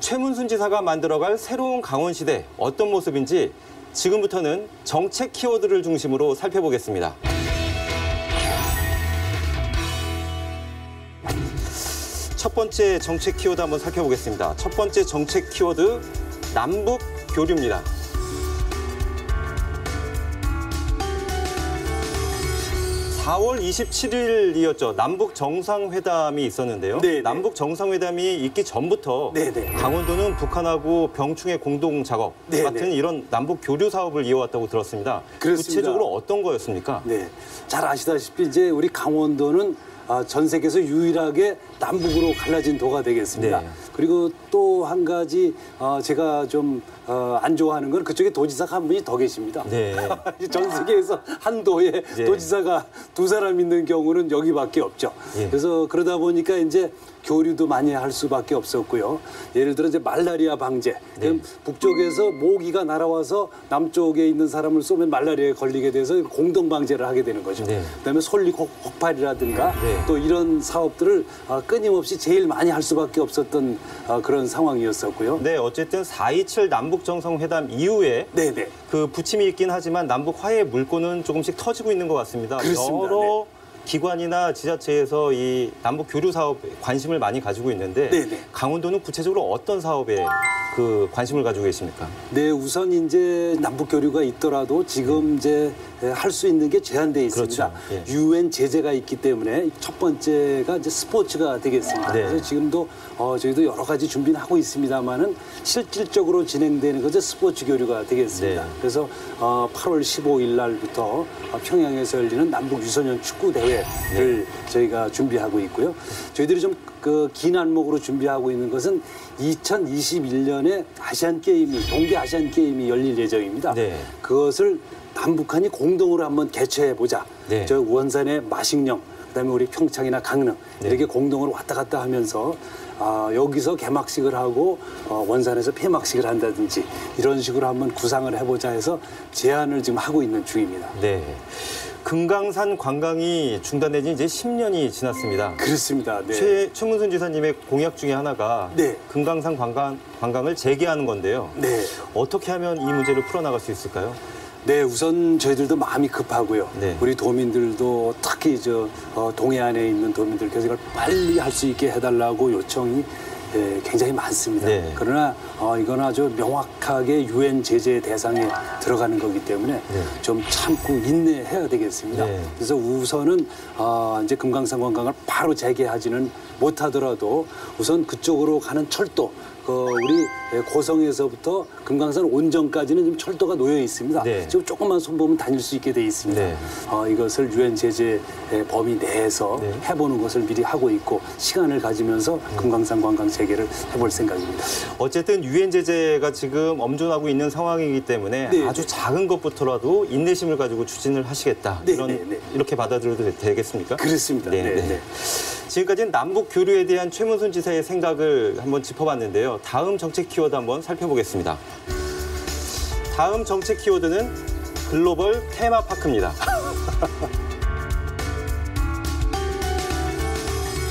최문순 지사가 만들어갈 새로운 강원시대, 어떤 모습인지 지금부터는 정책 키워드를 중심으로 살펴보겠습니다. 첫 번째 정책 키워드 한번 살펴보겠습니다. 첫 번째 정책 키워드, 남북 교류입니다. 사월 이십칠일이었죠. 남북 정상회담이 있었는데요. 네네. 남북 정상회담이 있기 전부터 네네. 강원도는 북한하고 병충해 공동 작업 네네. 같은 이런 남북 교류 사업을 이어왔다고 들었습니다. 그렇습니다. 구체적으로 어떤 거였습니까? 네, 잘 아시다시피 이제 우리 강원도는 전 세계에서 유일하게 남북으로 갈라진 도가 되겠습니다. 네. 그리고 또 한 가지 제가 좀 안 좋아하는 건 그쪽에 도지사 한 분이 더 계십니다. 네. 전 세계에서 한 도에 네. 도지사가 두 사람 있는 경우는 여기밖에 없죠. 네. 그래서 그러다 보니까 이제 교류도 많이 할 수밖에 없었고요. 예를 들어 이제 말라리아 방제. 네. 북쪽에서 모기가 날아와서 남쪽에 있는 사람을 쏘면 말라리아에 걸리게 돼서 공동 방제를 하게 되는 거죠. 네. 그다음에 솔릭 폭발이라든가 네. 또 이런 사업들을 끊임없이 제일 많이 할 수밖에 없었던 그런 상황이었었고요. 네, 어쨌든 사 이칠 남북 정상회담 이후에 네네. 그 부침이 있긴 하지만 남북 화해 물꼬는 조금씩 터지고 있는 것 같습니다. 그렇습니다. 여러 네. 기관이나 지자체에서 이 남북 교류 사업에 관심을 많이 가지고 있는데 네네. 강원도는 구체적으로 어떤 사업에 그 관심을 가지고 계십니까? 네, 우선 이제 남북 교류가 있더라도 지금 이제 할 수 있는 게 제한돼 있습니다. 그렇죠. 예. 유엔 제재가 있기 때문에 첫 번째가 이제 스포츠가 되겠습니다. 네. 그래서 지금도 어, 저희도 여러 가지 준비는 하고 있습니다만은 실질적으로 진행되는 것은 스포츠 교류가 되겠습니다. 네. 그래서 어, 팔월 십오일 날부터 평양에서 열리는 남북 유소년 축구 대회. 를 네. 저희가 준비하고 있고요. 저희들이 좀 그 긴 안목으로 준비하고 있는 것은 이천이십일년에 아시안 게임이 동계 아시안 게임이 열릴 예정입니다. 네. 그것을 남북한이 공동으로 한번 개최해 보자. 네. 저 원산의 마식령, 그다음에 우리 평창이나 강릉 네. 이렇게 공동으로 왔다 갔다 하면서. 아, 여기서 개막식을 하고 어, 원산에서 폐막식을 한다든지 이런 식으로 한번 구상을 해보자 해서 제안을 지금 하고 있는 중입니다. 네, 금강산 관광이 중단된 지 이제 십 년이 지났습니다. 그렇습니다. 네. 최, 최문순 지사님의 공약 중에 하나가 네. 금강산 관광, 관광을 재개하는 건데요. 네. 어떻게 하면 이 문제를 풀어나갈 수 있을까요? 네, 우선 저희들도 마음이 급하고요. 네. 우리 도민들도 특히 저 어, 동해안에 있는 도민들께서 이걸 빨리 할 수 있게 해달라고 요청이 예, 굉장히 많습니다. 네. 그러나 어, 이건 아주 명확하게 유엔 제재 대상에 들어가는 거기 때문에 네. 좀 참고 인내해야 되겠습니다. 네. 그래서 우선은 어, 이제 금강산 관광을 바로 재개하지는 못하더라도 우선 그쪽으로 가는 철도 그 우리 고성에서부터 금강산 온정까지는 지금 철도가 놓여 있습니다. 네. 지금 조금만 손보면 다닐 수 있게 돼 있습니다. 네. 어, 이것을 유엔 제재 범위 내에서 네. 해보는 것을 미리 하고 있고 시간을 가지면서 금강산 관광 재개를 해볼 생각입니다. 어쨌든 유엔 제재가 지금 엄존하고 있는 상황이기 때문에 네. 아주 작은 것부터라도 인내심을 가지고 추진을 하시겠다. 네. 이런, 네. 네. 이렇게 받아들여도 되겠습니까? 그렇습니다. 네. 네. 네. 네. 지금까지는 남북 교류에 대한 최문순 지사의 생각을 한번 짚어봤는데요. 다음 정책 키워드 한번 살펴보겠습니다. 다음 정책 키워드는 글로벌 테마파크입니다.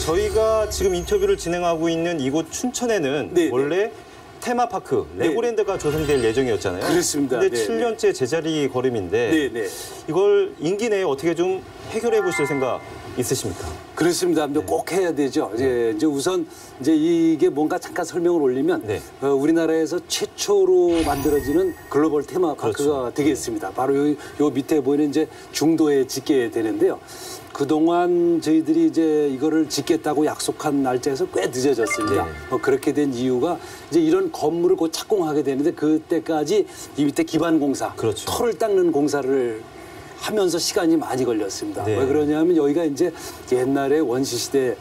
저희가 지금 인터뷰를 진행하고 있는 이곳 춘천에는 네네. 원래 테마파크, 레고랜드가 네. 조성될 예정이었잖아요. 그렇습니다. 근데 네, 칠 년째 네. 제자리 걸음인데 네, 네. 이걸 임기 내에 어떻게 좀 해결해 보실 생각 있으십니까? 그렇습니다. 네. 꼭 해야 되죠. 네. 이제 우선 이제 이게 뭔가 잠깐 설명을 올리면 네. 어, 우리나라에서 최초로 만들어지는 글로벌 테마파크가 그렇죠. 되겠습니다. 바로 요, 요 밑에 보이는 이제 중도에 짓게 되는데요. 그동안 저희들이 이제 이거를 짓겠다고 약속한 날짜에서 꽤 늦어졌습니다. 네. 어, 그렇게 된 이유가 이제 이런 건물을 곧 착공하게 되는데 그때까지 이 밑에 기반 공사, 그렇죠. 털을 닦는 공사를 하면서 시간이 많이 걸렸습니다. 네. 왜 그러냐면 여기가 이제 옛날에 원시시대에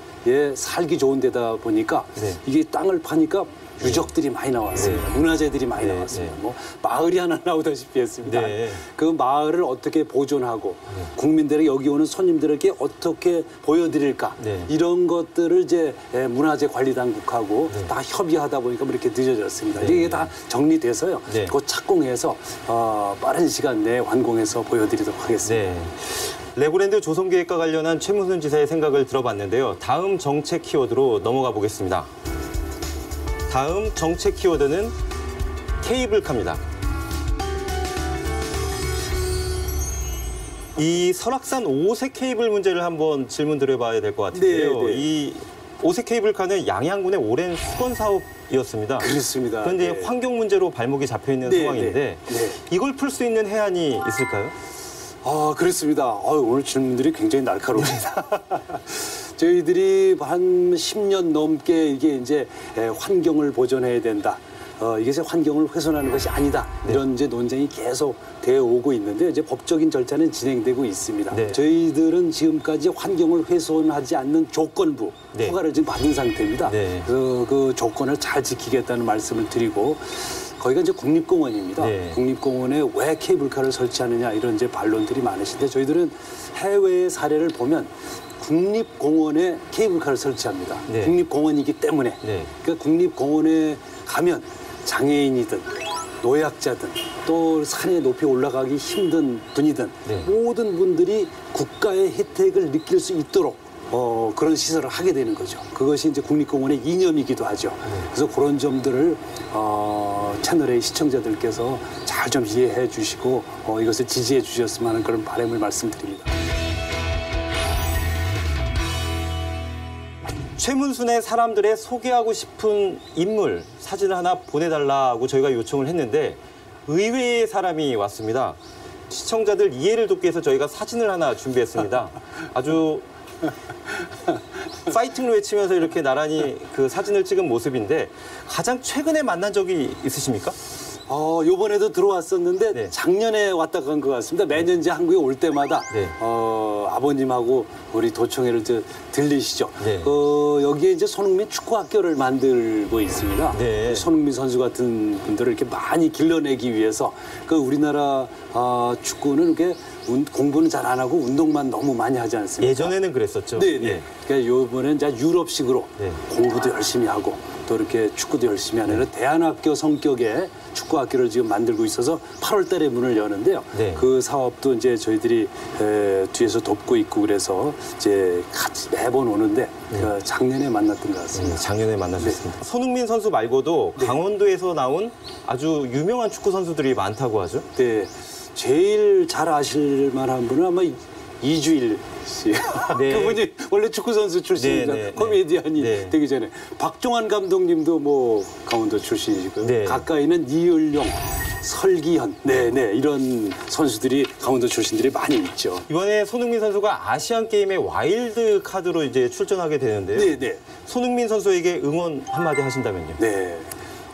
살기 좋은 데다 보니까 네. 이게 땅을 파니까 유적들이 많이 나왔습니다. 네. 문화재들이 많이 네. 나왔습니다. 네. 뭐 마을이 하나 나오다시피 했습니다. 네. 그 마을을 어떻게 보존하고 네. 국민들에게 여기 오는 손님들에게 어떻게 보여드릴까 네. 이런 것들을 이제 문화재 관리 당국하고 네. 다 협의하다 보니까 이렇게 늦어졌습니다. 네. 이게 다 정리돼서요. 네. 곧 착공해서 어, 빠른 시간 내에 완공해서 보여드리도록 하겠습니다. 네. 레고랜드 조성 계획과 관련한 최문순 지사의 생각을 들어봤는데요. 다음 정책 키워드로 넘어가 보겠습니다. 다음 정책 키워드는 케이블카입니다. 이 설악산 오색 케이블 문제를 한번 질문 드려봐야 될 것 같은데요. 네, 네. 이 오색 케이블카는 양양군의 오랜 수건 사업이었습니다. 그렇습니다. 그런데 네. 환경 문제로 발목이 잡혀 있는 네, 상황인데 네, 네. 이걸 풀 수 있는 해안이 있을까요? 아, 그렇습니다. 아유, 오늘 질문들이 굉장히 날카롭습니다. 저희들이 한 십 년 넘게 이게 이제 환경을 보존해야 된다. 어, 이게 환경을 훼손하는 것이 아니다. 이런 이제 논쟁이 계속 되어오고 있는데 이제 법적인 절차는 진행되고 있습니다. 네. 저희들은 지금까지 환경을 훼손하지 않는 조건부 네. 허가를 지금 받은 상태입니다. 네. 그래서 그 조건을 잘 지키겠다는 말씀을 드리고 거기가 이제 국립공원입니다. 네. 국립공원에 왜 케이블카를 설치하느냐 이런 이제 반론들이 많으신데 저희들은 해외의 사례를 보면 국립공원에 케이블카를 설치합니다. 네. 국립공원이기 때문에 네. 그러니까 국립공원에 가면 장애인이든 노약자든 또 산에 높이 올라가기 힘든 분이든 네. 모든 분들이 국가의 혜택을 느낄 수 있도록 어, 그런 시설을 하게 되는 거죠. 그것이 이제 국립공원의 이념이기도 하죠. 네. 그래서 그런 점들을 어, 채널A 시청자들께서 잘 좀 이해해 주시고 어, 이것을 지지해 주셨으면 하는 그런 바람을 말씀드립니다. 최문순의 사람들의 소개하고 싶은 인물 사진을 하나 보내달라고 저희가 요청을 했는데 의외의 사람이 왔습니다. 시청자들 이해를 돕기 위해서 저희가 사진을 하나 준비했습니다. 아주 파이팅로 외치면서 이렇게 나란히 그 사진을 찍은 모습인데 가장 최근에 만난 적이 있으십니까? 어, 요번에도 들어왔었는데 네. 작년에 왔다 간 것 같습니다. 매년 이제 한국에 올 때마다 네. 어, 아버님하고 우리 도청회를 이제 들리시죠. 네. 어, 여기에 이제 손흥민 축구학교를 만들고 있습니다. 네. 손흥민 선수 같은 분들을 이렇게 많이 길러내기 위해서 그 우리나라 어, 축구는 이렇게 운, 공부는 잘 안 하고 운동만 너무 많이 하지 않습니까? 예전에는 그랬었죠. 네, 네. 그러니까 요번에 이제 유럽식으로 네. 공부도 열심히 하고 또 이렇게 축구도 열심히 하는 네. 대안학교 성격의 축구학교를 지금 만들고 있어서 팔월 달에 문을 여는데요. 네. 그 사업도 이제 저희들이 에, 뒤에서 돕고 있고 그래서 이제 같이 매번 오는데 네. 작년에 만났던 것 같습니다. 네, 작년에 만나셨습니다. 네. 손흥민 선수 말고도 네. 강원도에서 나온 아주 유명한 축구 선수들이 많다고 하죠? 네. 제일 잘 아실 만한 분은 아마 이주일 씨. 네. 그분이 원래 축구선수 출신이죠. 네, 네, 코미디언이 네. 되기 전에. 박종환 감독님도 뭐 강원도 출신이시고요. 네. 가까이는 이을용, 설기현, 네, 네. 이런 선수들이 강원도 출신들이 많이 있죠. 이번에 손흥민 선수가 아시안게임의 와일드 카드로 이제 출전하게 되는데요. 네, 네. 손흥민 선수에게 응원 한마디 하신다면요. 네.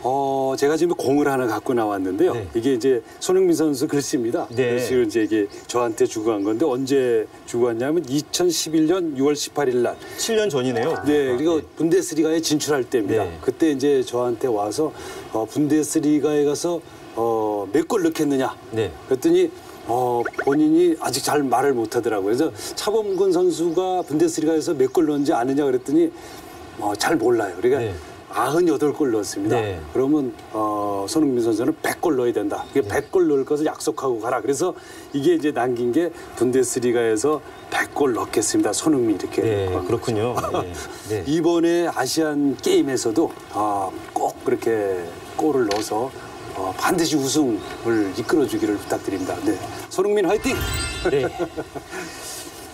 어, 제가 지금 공을 하나 갖고 나왔는데요. 네. 이게 이제 손흥민 선수 글씨입니다. 네. 글씨를 이제 이게 저한테 주고 간 건데 언제 주고 왔냐면 이천십일년 유월 십팔일 날. 칠 년 전이네요. 네. 그리고 아, 네. 분데스리가에 진출할 때입니다. 네. 그때 이제 저한테 와서 어, 분데스리가에 가서 어, 몇 골 넣겠느냐. 네. 그랬더니 어, 본인이 아직 잘 말을 못 하더라고요. 그래서 차범근 선수가 분데스리가에서 몇 골 넣은지 아느냐 그랬더니 어, 잘 몰라요. 그러니까 네. 구십팔 골 넣었습니다. 네. 그러면 어, 손흥민 선수는 백 골 넣어야 된다. 이게 네. 백 골 넣을 것을 약속하고 가라. 그래서 이게 이제 남긴 게 분데스리가에서 백 골 넣겠습니다. 손흥민 이렇게. 네, 그렇군요. 네. 네. 이번에 아시안 게임에서도 어, 꼭 그렇게 골을 넣어서 어, 반드시 우승을 이끌어주기를 부탁드립니다. 네. 손흥민 화이팅! 네.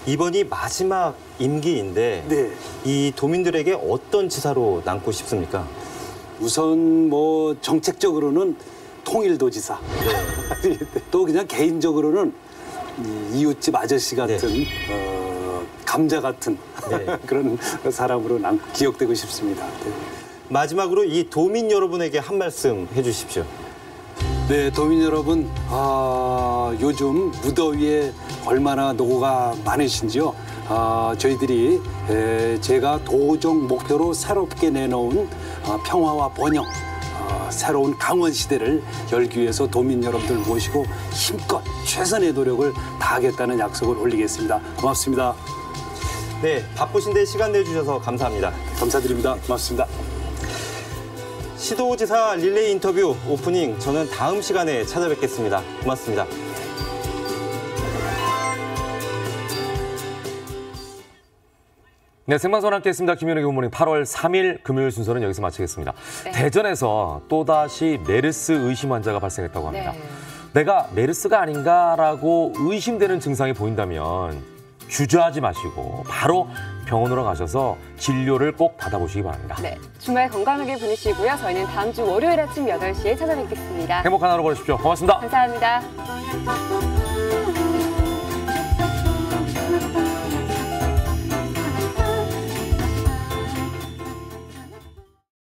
이번이 마지막 임기인데 네. 이 도민들에게 어떤 지사로 남고 싶습니까? 우선 뭐 정책적으로는 통일도지사. 네. 또 그냥 개인적으로는 이웃집 아저씨 같은 네. 어, 감자 같은 네. 그런 사람으로 남, 기억되고 싶습니다. 네. 마지막으로 이 도민 여러분에게 한 말씀 해주십시오. 네, 도민 여러분, 아, 요즘 무더위에 얼마나 노고가 많으신지요. 아, 저희들이 에, 제가 도정 목표로 새롭게 내놓은 아, 평화와 번영, 아, 새로운 강원 시대를 열기 위해서 도민 여러분들 모시고 힘껏 최선의 노력을 다하겠다는 약속을 올리겠습니다. 고맙습니다. 네, 바쁘신데 시간 내주셔서 감사합니다. 감사드립니다. 고맙습니다. 시도지사 릴레이 인터뷰 오프닝 저는 다음 시간에 찾아뵙겠습니다. 고맙습니다. 네, 생방송 함께했습니다. 김현욱의 홈모닝 팔월 삼일 금요일 순서는 여기서 마치겠습니다. 네. 대전에서 또다시 메르스 의심 환자가 발생했다고 합니다. 네. 내가 메르스가 아닌가라고 의심되는 증상이 보인다면 주저하지 마시고 바로 병원으로 가셔서 진료를 꼭 받아보시기 바랍니다. 네, 주말 건강하게 보내시고요. 저희는 다음 주 월요일 아침 여덟 시에 찾아뵙겠습니다. 행복한 하루 보내십시오. 고맙습니다. 감사합니다.